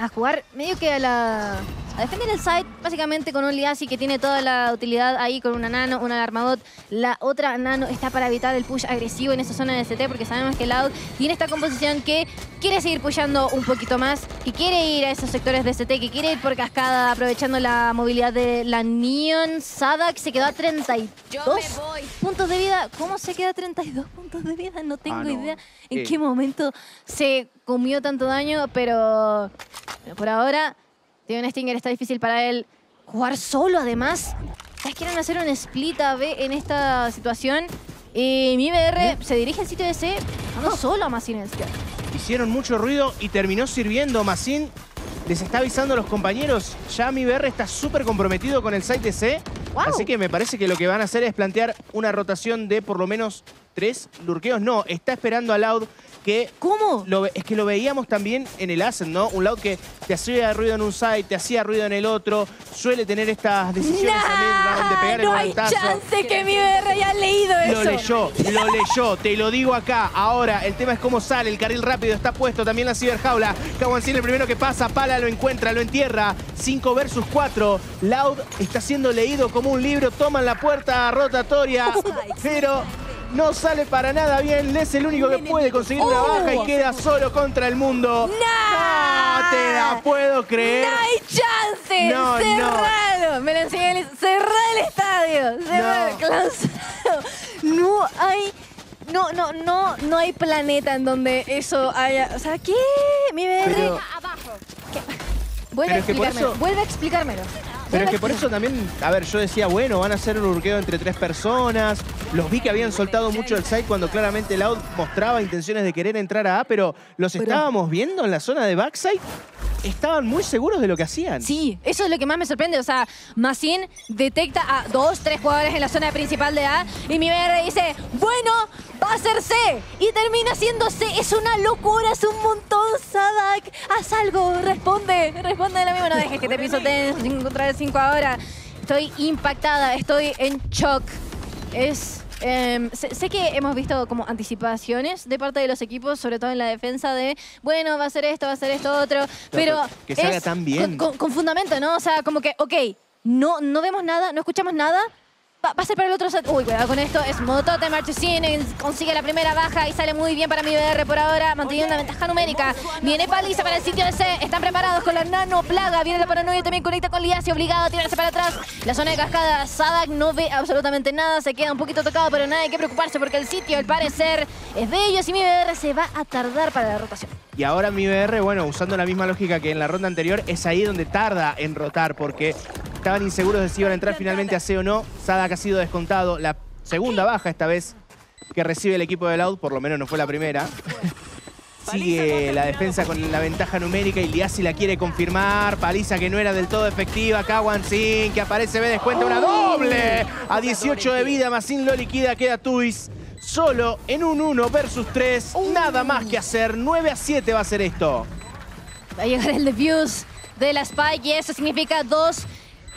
a jugar medio que a la... a defender el side, básicamente con un Liasi que tiene toda la utilidad ahí con una nano, una alarmabot. La otra nano está para evitar el push agresivo en esa zona de C T, porque sabemos que Loud tiene esta composición que quiere seguir pushando un poquito más, que quiere ir a esos sectores de C T, que quiere ir por cascada, aprovechando la movilidad de la Neon. saadhak se quedó a treinta y dos puntos de vida. ¿Cómo se queda a treinta y dos puntos de vida? No tengo ah, no. idea en eh. qué momento se comió tanto daño, pero bueno, por ahora... Tiene un Stinger, está difícil para él jugar solo, además. ¿Sabes? Quieren hacer un split A B en esta situación. Y M I B R ¿Sí? se dirige al sitio de C, no solo a Massin. Hicieron mucho ruido y terminó sirviendo. Massin les está avisando a los compañeros. Ya M I B R está súper comprometido con el site de C. Wow. Así que me parece que lo que van a hacer es plantear una rotación de por lo menos tres lurqueos. No, está esperando a Loud. Que ¿Cómo? Lo, es que lo veíamos también en el Ascent, ¿no? Un Loud que te hacía ruido en un side, te hacía ruido en el otro. Suele tener estas decisiones nah, también de pegar no el volantazo. No hay chance que M I B R haya leído eso. Lo leyó, lo leyó. Te lo digo acá. Ahora, el tema es cómo sale. El carril rápido está puesto. También la ciberjaula. Cauanzin el primero que pasa. Pala lo encuentra, lo entierra. cinco versus cuatro. Loud está siendo leído como un libro. Toman la puerta rotatoria. Pero... no sale para nada bien. Less es el único que puede conseguir una baja y queda solo contra el mundo. ¡No! ¡No te la puedo creer! ¡No hay chance! No, ¡cerralo! No. Me la enseñé el... ¡cerrá el estadio! ¡Cerrá el clausurado! No hay... No, no, no, no hay planeta en donde eso haya... O sea, ¿qué? Mi bebé... Pero... Vuelve a explicármelo. Eso... Vuelve a explicármelo. Pero es que por eso también, a ver, yo decía, bueno, van a hacer un lurkeo entre tres personas. Los vi que habían soltado mucho el site cuando claramente Loud mostraba intenciones de querer entrar a A, pero los estábamos viendo en la zona de backside. Estaban muy seguros de lo que hacían. Sí, eso es lo que más me sorprende. O sea, Massin detecta a dos, tres jugadores en la zona principal de A y M I B R dice, bueno, va a ser C. Y termina siendo C. Es una locura, es un montón, saadhak. Haz algo, responde, responde de lo mismo. No dejes que te pisoteen contra el cinco ahora. Estoy impactada, estoy en shock. Es... Eh, sé, sé que hemos visto como anticipaciones de parte de los equipos, sobre todo en la defensa de, bueno, va a ser esto, va a ser esto, otro, no, pero que salga es tan bien. Con, con, con fundamento, ¿no? O sea, como que, ok, no, no vemos nada, no escuchamos nada, va, va a ser para el otro set. Uy, cuidado con esto, es Motota, Marchesín, consigue la primera baja y sale muy bien para M I B R por ahora, manteniendo una ventaja numérica. Viene Paliza para el sitio de C, están preparados con la nano plaga, viene la paranoia, también conecta con Liasi, obligado a tirarse para atrás. La zona de cascada, saadhak no ve absolutamente nada, se queda un poquito tocado, pero nada hay que preocuparse porque el sitio, al parecer, es de ellos y M I B R se va a tardar para la rotación. Y ahora M I B R, bueno, usando la misma lógica que en la ronda anterior, es ahí donde tarda en rotar porque... estaban inseguros de si iban a entrar finalmente a C o no. saadhak ha sido descontado. La segunda baja esta vez que recibe el equipo de Loud, por lo menos no fue la primera. Sigue la defensa con la ventaja numérica y Liasi la quiere confirmar. Paliza que no era del todo efectiva. Cauanzin que aparece, ve descuenta una doble. A dieciocho de vida, Massin lo liquida, queda Tuyz. Solo en un uno versus tres. Nada más que hacer. nueve a siete va a ser esto. Va a llegar el defuse de la Spike y eso significa dos...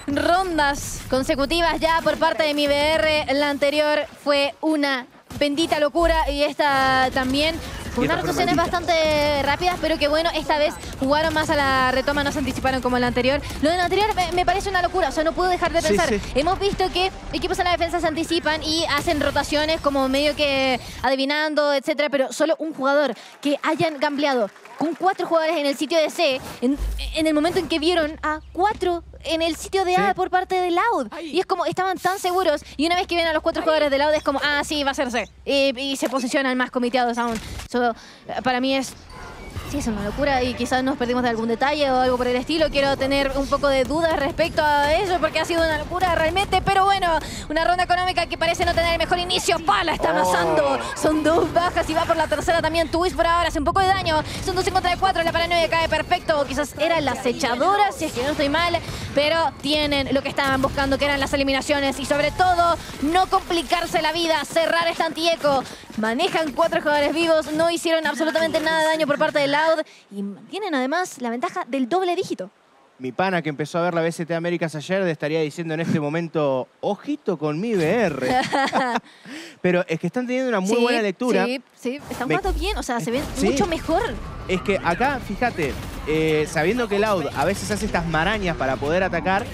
rondas consecutivas ya por parte de M I B R. La anterior fue una bendita locura y esta también. Unas rotaciones bastante rápidas, pero que bueno, esta vez jugaron más a la retoma, no se anticiparon como la anterior. Lo de la anterior me, me parece una locura, o sea, no puedo dejar de pensar. Sí, sí. Hemos visto que equipos a la defensa se anticipan y hacen rotaciones como medio que adivinando, etcétera, pero solo un jugador que hayan gambleado con cuatro jugadores en el sitio de C, en, en el momento en que vieron a cuatro en el sitio de A, ¿sí?, por parte de Loud. Ay. Y es como, estaban tan seguros, y una vez que ven a los cuatro Ay. jugadores de Loud es como, ah, sí, va a ser C. Y, y se posicionan más comiteados aún. So, para mí es... Sí, es una locura y quizás nos perdimos de algún detalle o algo por el estilo. Quiero tener un poco de dudas respecto a eso porque ha sido una locura realmente. Pero bueno, una ronda económica que parece no tener el mejor inicio. Pala está amasando. Oh. Son dos bajas y va por la tercera también. Tuyz por ahora hace un poco de daño. Son dos en contra de cuatro. La paranoia cae perfecto. Quizás era la acechadora, si es que no estoy mal. Pero tienen lo que estaban buscando, que eran las eliminaciones. Y sobre todo, no complicarse la vida. Cerrar este antieco. Manejan cuatro jugadores vivos. No hicieron absolutamente nada de daño por parte de Loud. Y tienen además la ventaja del doble dígito. Mi pana que empezó a ver la V C T Americas ayer estaría diciendo en este momento, ojito con mi B R. Pero es que están teniendo una muy sí, buena lectura. Sí, sí. Están jugando Me... bien. O sea, se ven sí. mucho mejor. Es que acá, fíjate, eh, sabiendo que Loud a veces hace estas marañas para poder atacar,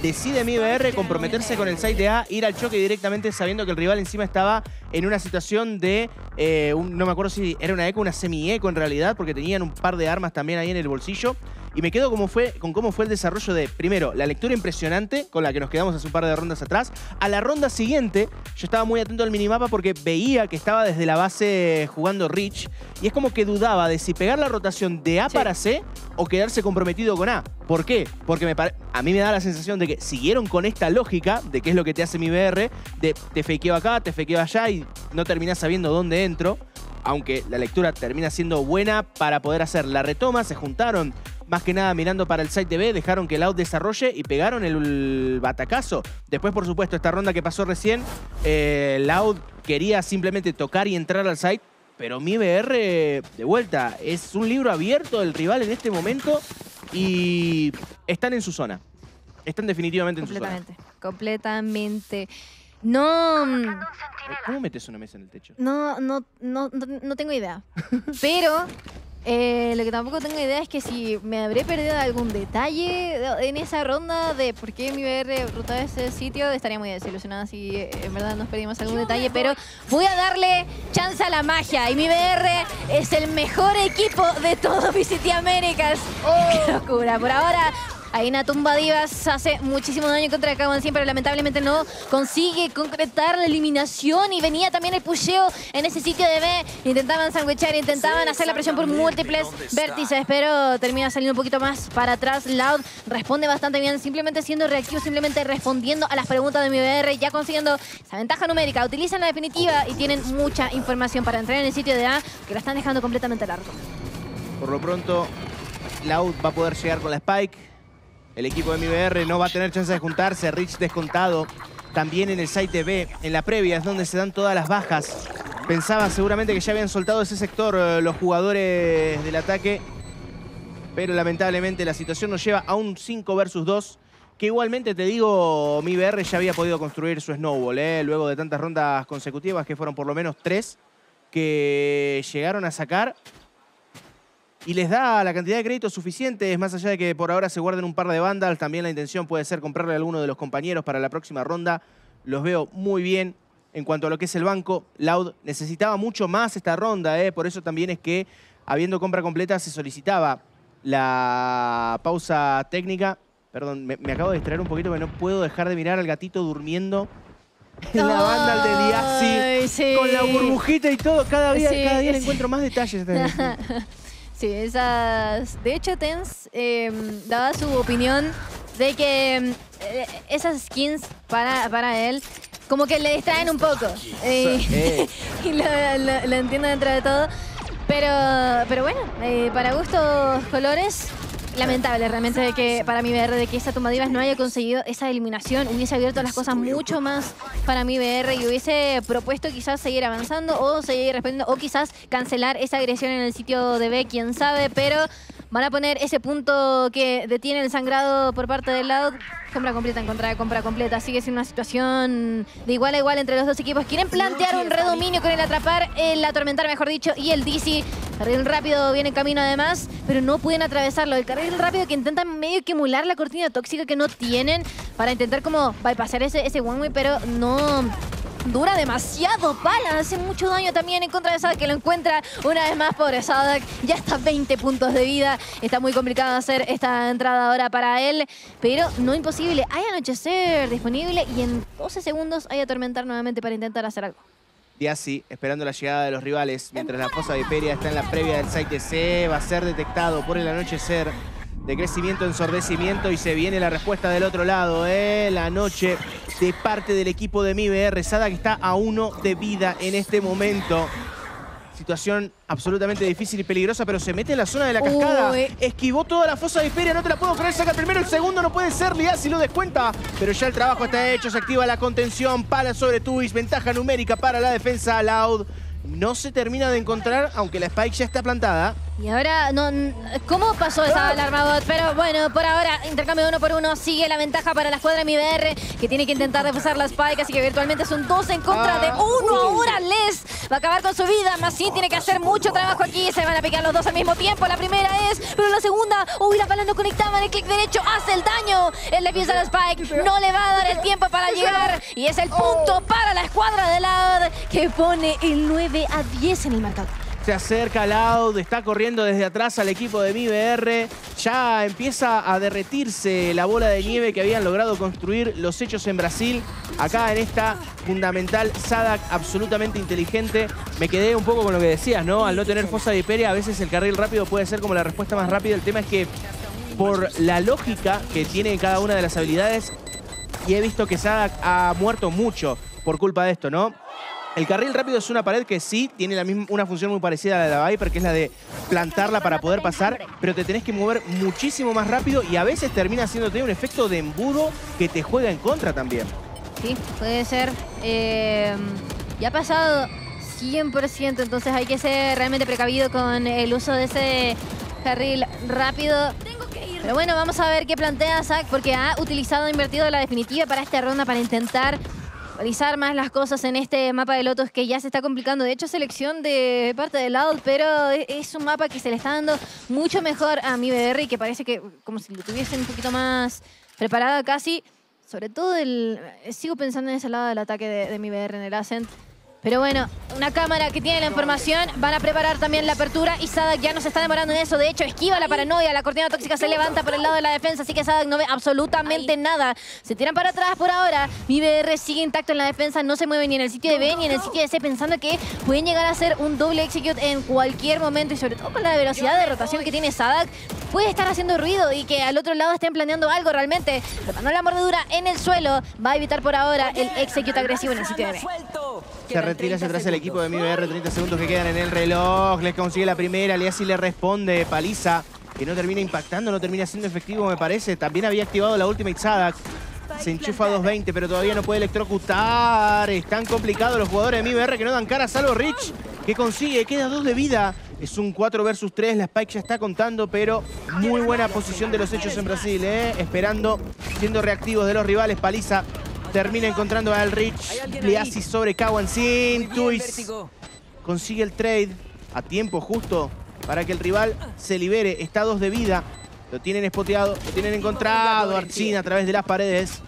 decide M I B R comprometerse con el site de A, ir al choque directamente sabiendo que el rival encima estaba en una situación de, eh, un, no me acuerdo si era una eco, una semi-eco en realidad, porque tenían un par de armas también ahí en el bolsillo. Y me quedo como fue, con cómo fue el desarrollo de, primero, la lectura impresionante, con la que nos quedamos hace un par de rondas atrás. A la ronda siguiente, yo estaba muy atento al minimapa porque veía que estaba desde la base jugando Rich. Y es como que dudaba de si pegar la rotación de A sí. para C o quedarse comprometido con A. ¿Por qué? Porque me pare... a mí me da la sensación de que siguieron con esta lógica de qué es lo que te hace mi B R, de te fakeo acá, te fakeo allá y no terminás sabiendo dónde entro. Aunque la lectura termina siendo buena para poder hacer la retoma, se juntaron. Más que nada mirando para el site de B, dejaron que Loud desarrolle y pegaron el, el batacazo. Después, por supuesto, esta ronda que pasó recién, eh, Loud quería simplemente tocar y entrar al site, pero M I B R, de vuelta, es un libro abierto del rival en este momento y están en su zona. Están definitivamente en su zona. Completamente. No... ¿Cómo metes una mesa en el techo? No, no, no, no, no tengo idea. Pero... Eh, lo que tampoco tengo idea es que si me habré perdido algún detalle en esa ronda de por qué mi B R rotaba ese sitio, estaría muy desilusionada si en verdad nos perdimos algún detalle, pero voy a darle chance a la magia. Y mi B R es el mejor equipo de todo V C T Americas. Oh. ¡Qué locura! Por ahora... Ahí una tumba divas hace muchísimo daño contra cauanzin, pero lamentablemente no consigue concretar la eliminación. Y venía también el pusheo en ese sitio de B. Intentaban sandwichar, intentaban hacer la presión por múltiples vértices, pero termina saliendo un poquito más para atrás. Loud responde bastante bien, simplemente siendo reactivo, simplemente respondiendo a las preguntas de M I B R, ya consiguiendo esa ventaja numérica. Utilizan la definitiva y tienen mucha información para entrar en el sitio de A, que la están dejando completamente largo. Por lo pronto, Loud va a poder llegar con la Spike. El equipo de M I B R no va a tener chance de juntarse. Rich descontado también en el site B. En la previa es donde se dan todas las bajas. Pensaba seguramente que ya habían soltado ese sector eh, los jugadores del ataque. Pero lamentablemente la situación nos lleva a un cinco versus dos. Que igualmente, te digo, M I B R ya había podido construir su snowball. Eh, luego de tantas rondas consecutivas, que fueron por lo menos tres, que llegaron a sacar... Y les da la cantidad de créditos suficientes, más allá de que por ahora se guarden un par de vandals. También la intención puede ser comprarle a alguno de los compañeros para la próxima ronda. Los veo muy bien en cuanto a lo que es el banco. Loud necesitaba mucho más esta ronda, ¿eh? Por eso también es que, habiendo compra completa, se solicitaba la pausa técnica. Perdón, me, me acabo de distraer un poquito, pero no puedo dejar de mirar al gatito durmiendo. En la banda de Liasi, sí. con la burbujita y todo. Cada día, sí, cada día sí. le encuentro más detalles. Sí, esas... De hecho, Tens eh, daba su opinión de que eh, esas skins para, para él como que le distraen un poco. Eh, y lo, lo, lo entiendo dentro de todo. Pero, pero bueno, eh, para gustos colores... Lamentable realmente de que, para M I B R, de que esta tumba divas no haya conseguido esa eliminación. Hubiese abierto las cosas mucho más para M I B R y hubiese propuesto quizás seguir avanzando o seguir respondiendo o quizás cancelar esa agresión en el sitio de B, quién sabe, pero van a poner ese punto que detiene el sangrado por parte del lado. Compra completa en contra de compra completa. Sigue siendo una situación de igual a igual entre los dos equipos. Quieren plantear un redominio con el atrapar, el atormentar, mejor dicho, y el D C. Carril rápido viene en camino además, pero no pueden atravesarlo. El carril rápido que intentan medio que emular la cortina tóxica que no tienen para intentar como bypassar ese, ese one way, pero no, Dura demasiado. Pala hace mucho daño también en contra de Saadhak, que lo encuentra una vez más. Pobre Saadhak, ya está a veinte puntos de vida. Está muy complicado hacer esta entrada ahora para él, pero no imposible. Hay anochecer disponible y en doce segundos hay atormentar nuevamente para intentar hacer algo. Liasi esperando la llegada de los rivales, mientras la fosa de Iperia está en la previa del site C. Va a ser detectado por el anochecer. De crecimiento, ensordecimiento, y se viene la respuesta del otro lado. ¿eh? La noche de parte del equipo de M I B R. Saadhak que está a uno de vida en este momento. Situación absolutamente difícil y peligrosa, pero se mete en la zona de la cascada. Uy. Esquivó toda la fosa de Iperia, no te la puedo creer. Saca el primero, el segundo no puede ser. Liasi lo descuenta, pero ya el trabajo está hecho. Se activa la contención, Pala sobre Tuyz. Ventaja numérica para la defensa. Loud no se termina de encontrar, aunque la Spike ya está plantada. Y ahora, no, ¿cómo pasó esa alarma bot? Pero bueno, por ahora, intercambio de uno por uno. Sigue la ventaja para la escuadra M I B R, que tiene que intentar defusar la Spike. Así que virtualmente son dos en contra de uno. Ahora Less va a acabar con su vida. Massin tiene que hacer mucho trabajo aquí. Se van a picar los dos al mismo tiempo. La primera es, pero la segunda... Uy, la pala no conectaba en el clic derecho. Hace el daño. Él le pisa a la Spike. No le va a dar el tiempo para llegar. Y es el punto para la escuadra de Loud, que pone el nueve a diez en el marcador. Se acerca Loud, está corriendo desde atrás al equipo de M I B R. Ya empieza a derretirse la bola de nieve que habían logrado construir los hechos en Brasil. Acá en esta fundamental, Saadhak absolutamente inteligente. Me quedé un poco con lo que decías, ¿no? Al no tener fosa de Iperia, a veces el carril rápido puede ser como la respuesta más rápida. El tema es que por la lógica que tiene cada una de las habilidades, y he visto que Saadhak ha muerto mucho por culpa de esto, ¿no? El carril rápido es una pared que sí tiene la misma, una función muy parecida a la de la Viper, que es la de plantarla para poder pasar, pero te tenés que mover muchísimo más rápido y a veces termina haciéndote un efecto de embudo que te juega en contra también. Sí, puede ser. Eh, ya ha pasado cien por ciento, entonces hay que ser realmente precavido con el uso de ese carril rápido. Pero bueno, vamos a ver qué plantea Saadhak, porque ha utilizado, ha invertido la definitiva para esta ronda para intentar realizar más las cosas en este mapa de Lotus, que ya se está complicando. De hecho, selección de parte de Loud, pero es un mapa que se le está dando mucho mejor a M I B R y que parece que como si lo tuviesen un poquito más preparado casi. Sobre todo, el sigo pensando en ese lado del ataque de, de M I B R en el Ascent. Pero bueno, una cámara que tiene la información. Van a preparar también la apertura y Saadhak ya no se está demorando en eso. De hecho, esquiva la paranoia. La cortina tóxica se levanta por el lado de la defensa, así que Saadhak no ve absolutamente nada. Se tiran para atrás por ahora. M I B R sigue intacto en la defensa. No se mueve ni en el sitio de B ni en el sitio de C, pensando que pueden llegar a hacer un doble execute en cualquier momento. Y sobre todo con la velocidad de rotación que tiene Saadhak, puede estar haciendo ruido y que al otro lado estén planeando algo realmente. Tratando la mordedura en el suelo, va a evitar por ahora el execute agresivo en el sitio de B. Se retira hacia atrás el equipo de M I B R, treinta segundos que quedan en el reloj. Les consigue la primera, Liasi le responde, paliza, que no termina impactando, no termina siendo efectivo, me parece. También había activado la ultimate Saadhak. Se enchufa a dos veinte, pero todavía no puede electrocutar. Están complicados los jugadores de M I B R que no dan cara, salvo Rich, que consigue, queda dos de vida. Es un cuatro versus tres, la Spike ya está contando, pero muy buena posición de los hechos en Brasil, ¿eh? Esperando, siendo reactivos de los rivales. Paliza termina encontrando a El Rich. Liasi sobre cauanzin. Tuyz consigue el trade a tiempo justo para que el rival se libere. Está dos de vida. Lo tienen espoteado, lo tienen encontrado. Artzin a través de las paredes.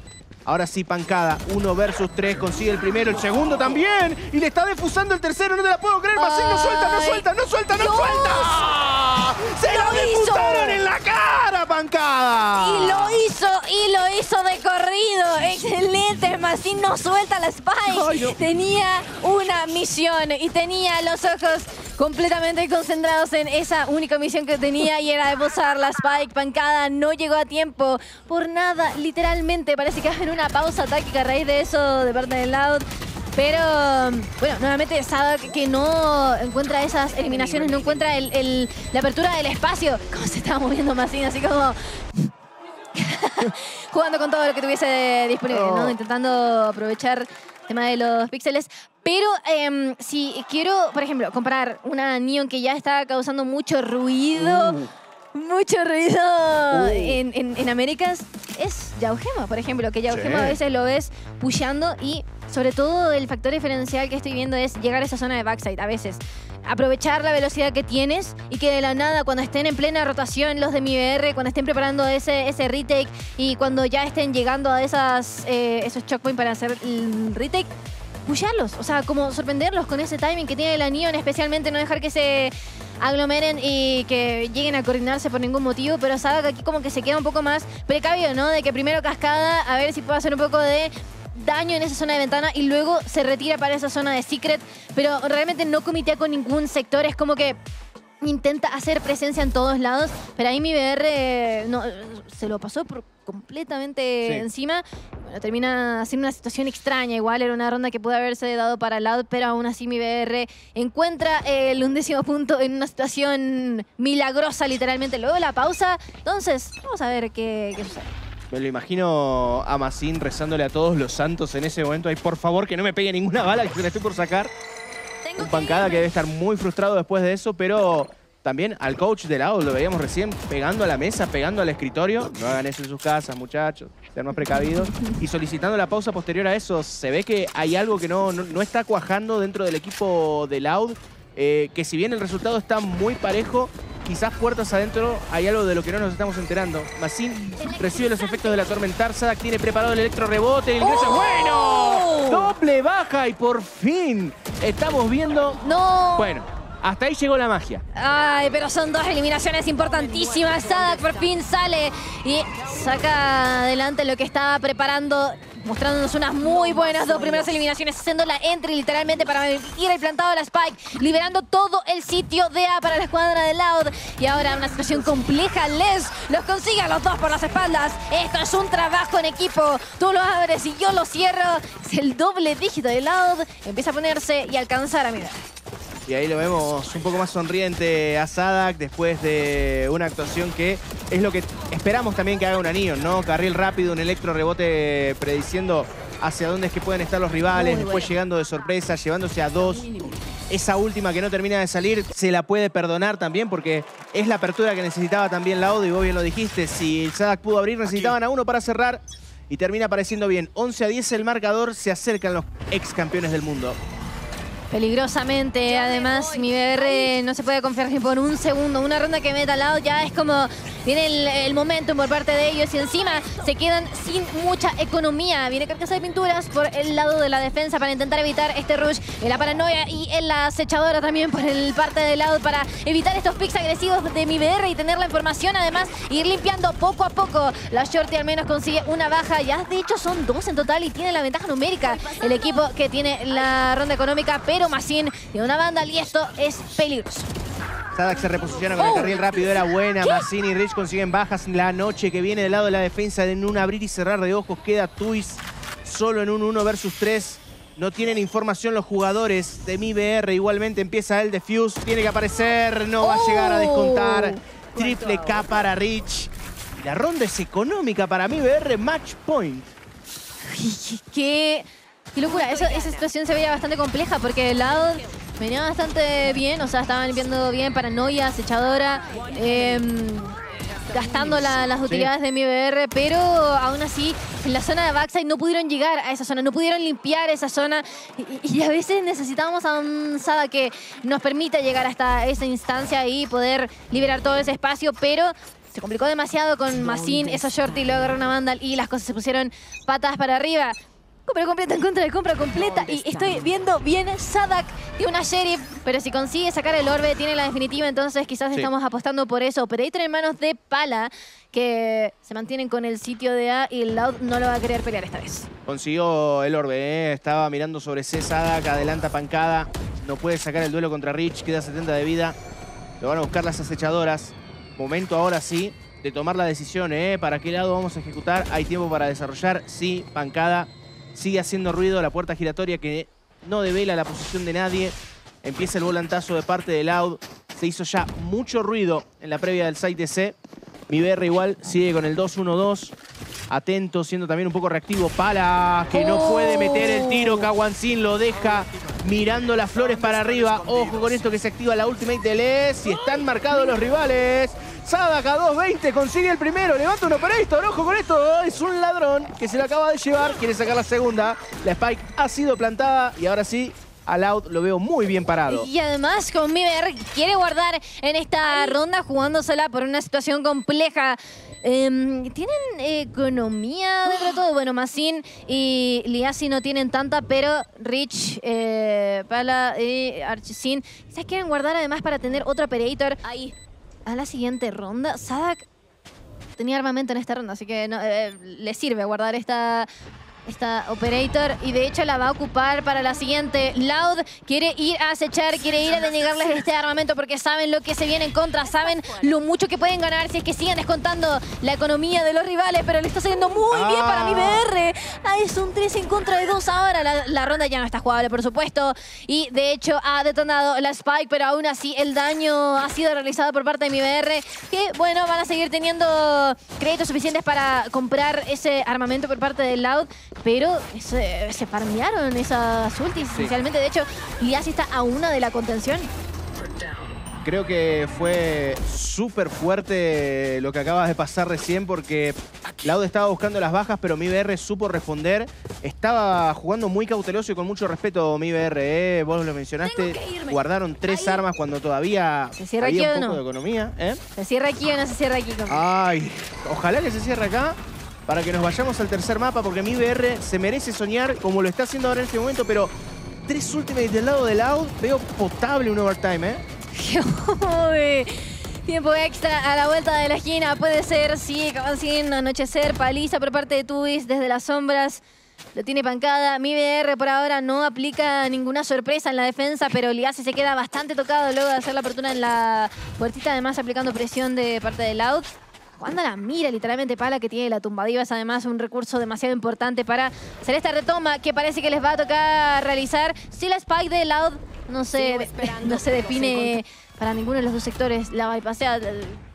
Ahora sí, pancada. uno versus tres. Consigue el primero, el segundo también. Y le está defusando el tercero. No te la puedo creer. Massin no suelta, no suelta, no suelta, no Dios. suelta. ¡Ah! ¡Se lo, lo defusaron en la cara, pancada! Y lo hizo, y lo hizo de corrido. Excelente. Massin no suelta la Spike. Ay, no. Tenía una misión y tenía los ojos completamente concentrados en esa única misión que tenía, y era de posar la Spike. Pancada no llegó a tiempo por nada, literalmente. Parece que hacen una pausa táctica a raíz de eso de parte del Loud. Pero, bueno, nuevamente Saadhak que no encuentra esas eliminaciones, no encuentra el, el, la apertura del espacio. Como se estaba moviendo Massin, así como... jugando con todo lo que tuviese disponible, oh. ¿no? Intentando aprovechar el tema de los píxeles. Pero eh, si quiero, por ejemplo, comprar una Neon que ya está causando mucho ruido, uh. mucho ruido uh. en, en, en Américas, es Yaugema, por ejemplo, que Yaugema sí. a veces lo ves pusheando, y sobre todo el factor diferencial que estoy viendo es llegar a esa zona de backside a veces. Aprovechar la velocidad que tienes y que de la nada, cuando estén en plena rotación los de M I B R, cuando estén preparando ese, ese retake y cuando ya estén llegando a esas, eh, esos choke points para hacer el retake, bullarlos, o sea, como sorprenderlos con ese timing que tiene la Neon, especialmente no dejar que se aglomeren y que lleguen a coordinarse por ningún motivo, pero sabe que aquí como que se queda un poco más precavido, ¿no? De que primero cascada, a ver si puede hacer un poco de daño en esa zona de ventana y luego se retira para esa zona de secret, pero realmente no comitea con ningún sector, es como que intenta hacer presencia en todos lados, pero ahí M I B R eh, no, se lo pasó por completamente sí. encima. Bueno, termina siendo una situación extraña. Igual era una ronda que pudo haberse dado para Loud, pero aún así M I B R encuentra el undécimo punto en una situación milagrosa, literalmente. Luego la pausa. Entonces, vamos a ver qué, qué sucede. Me lo imagino a Massin rezándole a todos los santos en ese momento. Ay, por favor, que no me pegue ninguna bala, que la estoy por sacar. Un pancada que debe estar muy frustrado después de eso, pero también al coach de lado, lo veíamos recién, pegando a la mesa, pegando al escritorio. No hagan eso en sus casas, muchachos, sean más precavidos. Y solicitando la pausa posterior a eso, se ve que hay algo que no, no, no está cuajando dentro del equipo de Loud, eh, que si bien el resultado está muy parejo, quizás puertas adentro hay algo de lo que no nos estamos enterando. Massin recibe los efectos de la tormenta, saadhak tiene preparado el electro rebote, el ingreso ¡oh! es bueno. Doble baja y por fin estamos viendo... No. Bueno, hasta ahí llegó la magia. Ay, pero son dos eliminaciones importantísimas. Saadhak por fin sale y saca adelante lo que estaba preparando, mostrándonos unas muy buenas dos primeras eliminaciones, haciendo la entry literalmente para ir el plantado de la Spike, liberando todo el sitio de A para la escuadra de Loud. Y ahora una situación compleja, Less los consigue a los dos por las espaldas. Esto es un trabajo en equipo, tú lo abres y yo lo cierro. Es el doble dígito de Loud, empieza a ponerse y alcanzar a mirar. Y ahí lo vemos un poco más sonriente a saadhak después de una actuación que es lo que esperamos también que haga un anillo, ¿no? Carril rápido, un electro rebote prediciendo hacia dónde es que pueden estar los rivales, muy después bueno. llegando de sorpresa, llevándose a dos. Esa última que no termina de salir se la puede perdonar también porque es la apertura que necesitaba también la Loud y vos bien lo dijiste. Si saadhak pudo abrir, necesitaban a uno para cerrar y termina apareciendo bien. once a diez el marcador, se acercan los ex campeones del mundo. Peligrosamente, además, M I B R no se puede confiar ni por un segundo. Una ronda que meta al lado ya es como... Viene el, el momentum por parte de ellos y encima se quedan sin mucha economía. Viene carcasa de pinturas por el lado de la defensa para intentar evitar este rush en la paranoia y en la acechadora también por el parte del lado para evitar estos picks agresivos de M I B R y tener la información. Además, ir limpiando poco a poco. La Shorty al menos consigue una baja. Ya, de hecho, son dos en total y tiene la ventaja numérica el equipo que tiene la ronda económica, pero pero Massin de una banda y esto es peligroso. saadhak se reposiciona con oh. el carril rápido, era buena. ¿Qué? Massin y Rich consiguen bajas. La noche que viene del lado de la defensa, en un abrir y cerrar de ojos, queda tuyz solo en un uno versus tres. No tienen información los jugadores de M I B R. Igualmente empieza el defuse, tiene que aparecer, no oh. va a llegar a descontar. Triple K para Rich. La ronda es económica para M I B R, match point. ¿Qué? Qué locura, Esa, esa situación se veía bastante compleja porque el lado venía bastante bien, o sea, estaban limpiando bien, paranoia, acechadora, eh, gastando la, las utilidades sí. de M I B R, pero aún así en la zona de backside no pudieron llegar a esa zona, no pudieron limpiar esa zona y, y a veces necesitábamos a un saadhak que nos permita llegar hasta esa instancia y poder liberar todo ese espacio, pero... Se complicó demasiado con Massin, esa shorty, luego agarró una vandal y las cosas se pusieron patas para arriba. Compra completa en contra de compra completa. Y estoy viendo bien saadhak de una sheriff. Pero si consigue sacar el orbe, tiene la definitiva. Entonces quizás sí. estamos apostando por eso. Operator en manos de Pala, que se mantienen con el sitio de A. Y el Loud no lo va a querer pelear esta vez. Consiguió el orbe, ¿eh? Estaba mirando sobre C. saadhak adelanta pancada. No puede sacar el duelo contra Rich. Queda setenta de vida. Lo van a buscar las acechadoras. Momento ahora sí de tomar la decisión, ¿eh? ¿Para qué lado vamos a ejecutar? Hay tiempo para desarrollar. Sí, pancada. Sigue haciendo ruido la puerta giratoria que no devela la posición de nadie. Empieza el volantazo de parte de Loud. Se hizo ya mucho ruido en la previa del site C. M I B R igual sigue con el dos uno dos. Atento, siendo también un poco reactivo. Pala, que no puede meter el tiro. Cauanzin lo deja mirando las flores para arriba. Ojo con esto que se activa la ultimate de Less. Y están marcados los rivales. saadhak a dos veinte, consigue el primero, levanta un operator, ojo con esto, es un ladrón que se lo acaba de llevar, quiere sacar la segunda, la Spike ha sido plantada y ahora sí a Loud lo veo muy bien parado. Y además con M I B R quiere guardar en esta Ay. ronda, jugándosela por una situación compleja. Eh, ¿Tienen economía dentro de todo? Bueno, Massin y Liasi no tienen tanta, pero Rich, eh, Pala y Artzin quizás quieren guardar además para tener otro operator. Ahí. A la siguiente ronda, saadhak tenía armamento en esta ronda, así que no, eh, le sirve guardar esta... Esta operator, y de hecho la va a ocupar para la siguiente. Loud quiere ir a acechar, quiere ir a denegarles este armamento porque saben lo que se viene en contra, saben lo mucho que pueden ganar si es que siguen descontando la economía de los rivales, pero le está saliendo muy ah. bien para M I B R. Ah, es un tres en contra de dos ahora. La, la ronda ya no está jugable, por supuesto, y de hecho ha detonado la Spike, pero aún así el daño ha sido realizado por parte de M I B R, que bueno, van a seguir teniendo créditos suficientes para comprar ese armamento por parte de Loud. Pero se, se farmearon esas ultis inicialmente. Sí. De hecho, Liasi está a una de la contención. Creo que fue súper fuerte lo que acabas de pasar recién, porque Loud estaba buscando las bajas, pero M I B R supo responder. Estaba jugando muy cauteloso y con mucho respeto M I B R, ¿eh? Vos lo mencionaste, guardaron tres Ahí. armas cuando todavía se cierra había aquí un poco no. de economía. ¿eh? ¿Se cierra aquí o no se cierra aquí? Conmigo. Ay, ojalá que se cierre acá, para que nos vayamos al tercer mapa, porque M I B R se merece soñar como lo está haciendo ahora en este momento, pero tres ultimates del lado de Loud, veo potable un overtime, ¿eh? ¡Joder! Tiempo extra a la vuelta de la esquina, puede ser, sí, cauanzin, anochecer, paliza por parte de tuyz desde las sombras. Lo tiene pancada. M I B R por ahora no aplica ninguna sorpresa en la defensa, pero Liasi se queda bastante tocado luego de hacer la apertura en la puertita, además aplicando presión de parte de Loud. Cuando la mira, literalmente, Pala, que tiene la tumbadiva, es además un recurso demasiado importante para hacer esta retoma que parece que les va a tocar realizar. Si la Spike de Loud no se, no se define para ninguno de los dos sectores, la bypasea,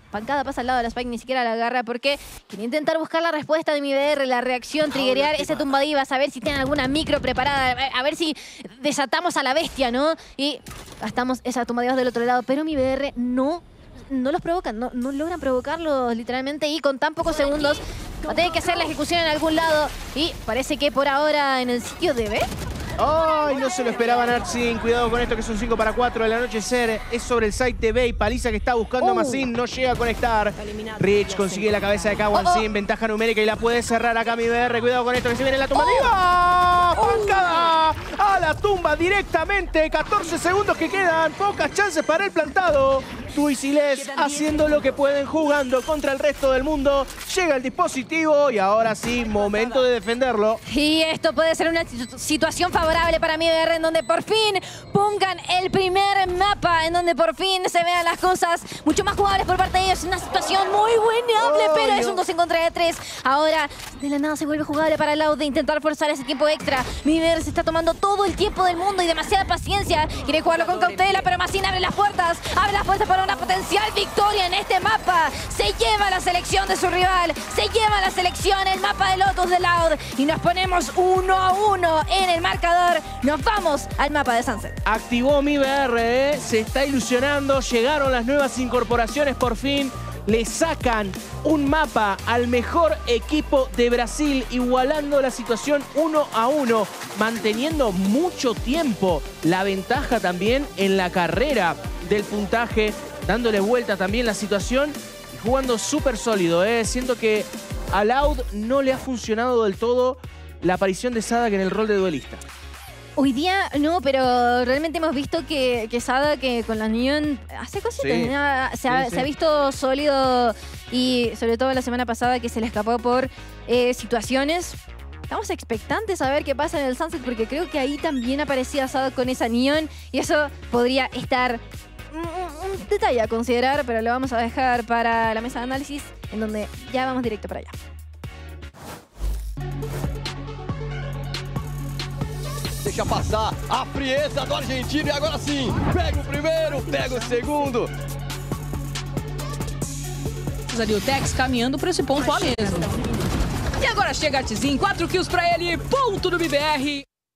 pancada pasa al lado de la Spike, ni siquiera la agarra porque quiere intentar buscar la respuesta de M I B R, la reacción, triggerear ese tumbadiva, a ver si tienen alguna micro preparada, a ver si desatamos a la bestia, ¿no? Y gastamos esa tumbadiva del otro lado, pero M I B R no... No los provocan, no, no logran provocarlos literalmente, y con tan pocos segundos va a tener que hacer la ejecución en algún lado, y parece que por ahora en el sitio de B. ¡Ay! No se lo esperaban, Artzin. Cuidado con esto, que es un cinco para cuatro. El anochecer es sobre el site de B y paliza que está buscando uh. Massin. No llega a conectar. Rich consigue la cabeza de cauanzin. Oh, oh. Ventaja numérica y la puede cerrar acá M I B R. Cuidado con esto, que se viene la tumba. ¡Viva! Oh. ¡Pancada! Uh. A la tumba directamente. catorce segundos que quedan. Pocas chances para el plantado. tuyz y Less haciendo lo que pueden, jugando contra el resto del mundo. Llega el dispositivo y ahora sí, momento de defenderlo. Y esto puede ser una situación favorable para M I B R, en donde por fin pongan el primer mapa, en donde por fin se vean las cosas mucho más jugables por parte de ellos. Una situación muy vulnerable, oh, pero Dios. es un dos en contra de tres. Ahora, de la nada se vuelve jugable para Loud de intentar forzar ese tiempo extra. M I B R se está tomando todo el tiempo del mundo y demasiada paciencia. Quiere jugarlo con cautela, pero Massin abre las puertas. Abre las puertas para una potencial victoria en este mapa. Se lleva la selección de su rival, se lleva la selección, el mapa de Lotus de Loud, y nos ponemos uno a uno en el marcador. Nos vamos al mapa de Sunset. Activó M I B R, ¿eh? Se está ilusionando, llegaron las nuevas incorporaciones por fin. Le sacan un mapa al mejor equipo de Brasil, igualando la situación uno a uno, manteniendo mucho tiempo la ventaja también en la carrera del puntaje, dándole vuelta también la situación y jugando súper sólido, ¿eh? Siento que a Loud no le ha funcionado del todo la aparición de saadhak en el rol de duelista. Hoy día no, pero realmente hemos visto que, que saadhak que con la Neon hace cositas, sí, ¿no? se, ha, sí, sí. se ha visto sólido, y sobre todo la semana pasada que se le escapó por eh, situaciones. Estamos expectantes a ver qué pasa en el Sunset, porque creo que ahí también aparecía saadhak con esa Neon, y eso podría estar un, un detalle a considerar, pero lo vamos a dejar para la mesa de análisis, en donde ya vamos directo para allá. Deixa passar a frieza do argentino, e agora sim, pega o primeiro, pega o segundo. Ali o Tex caminhando para esse ponto a mesmo. E agora chega Artzin, quatro kills para ele, ponto do M I B R.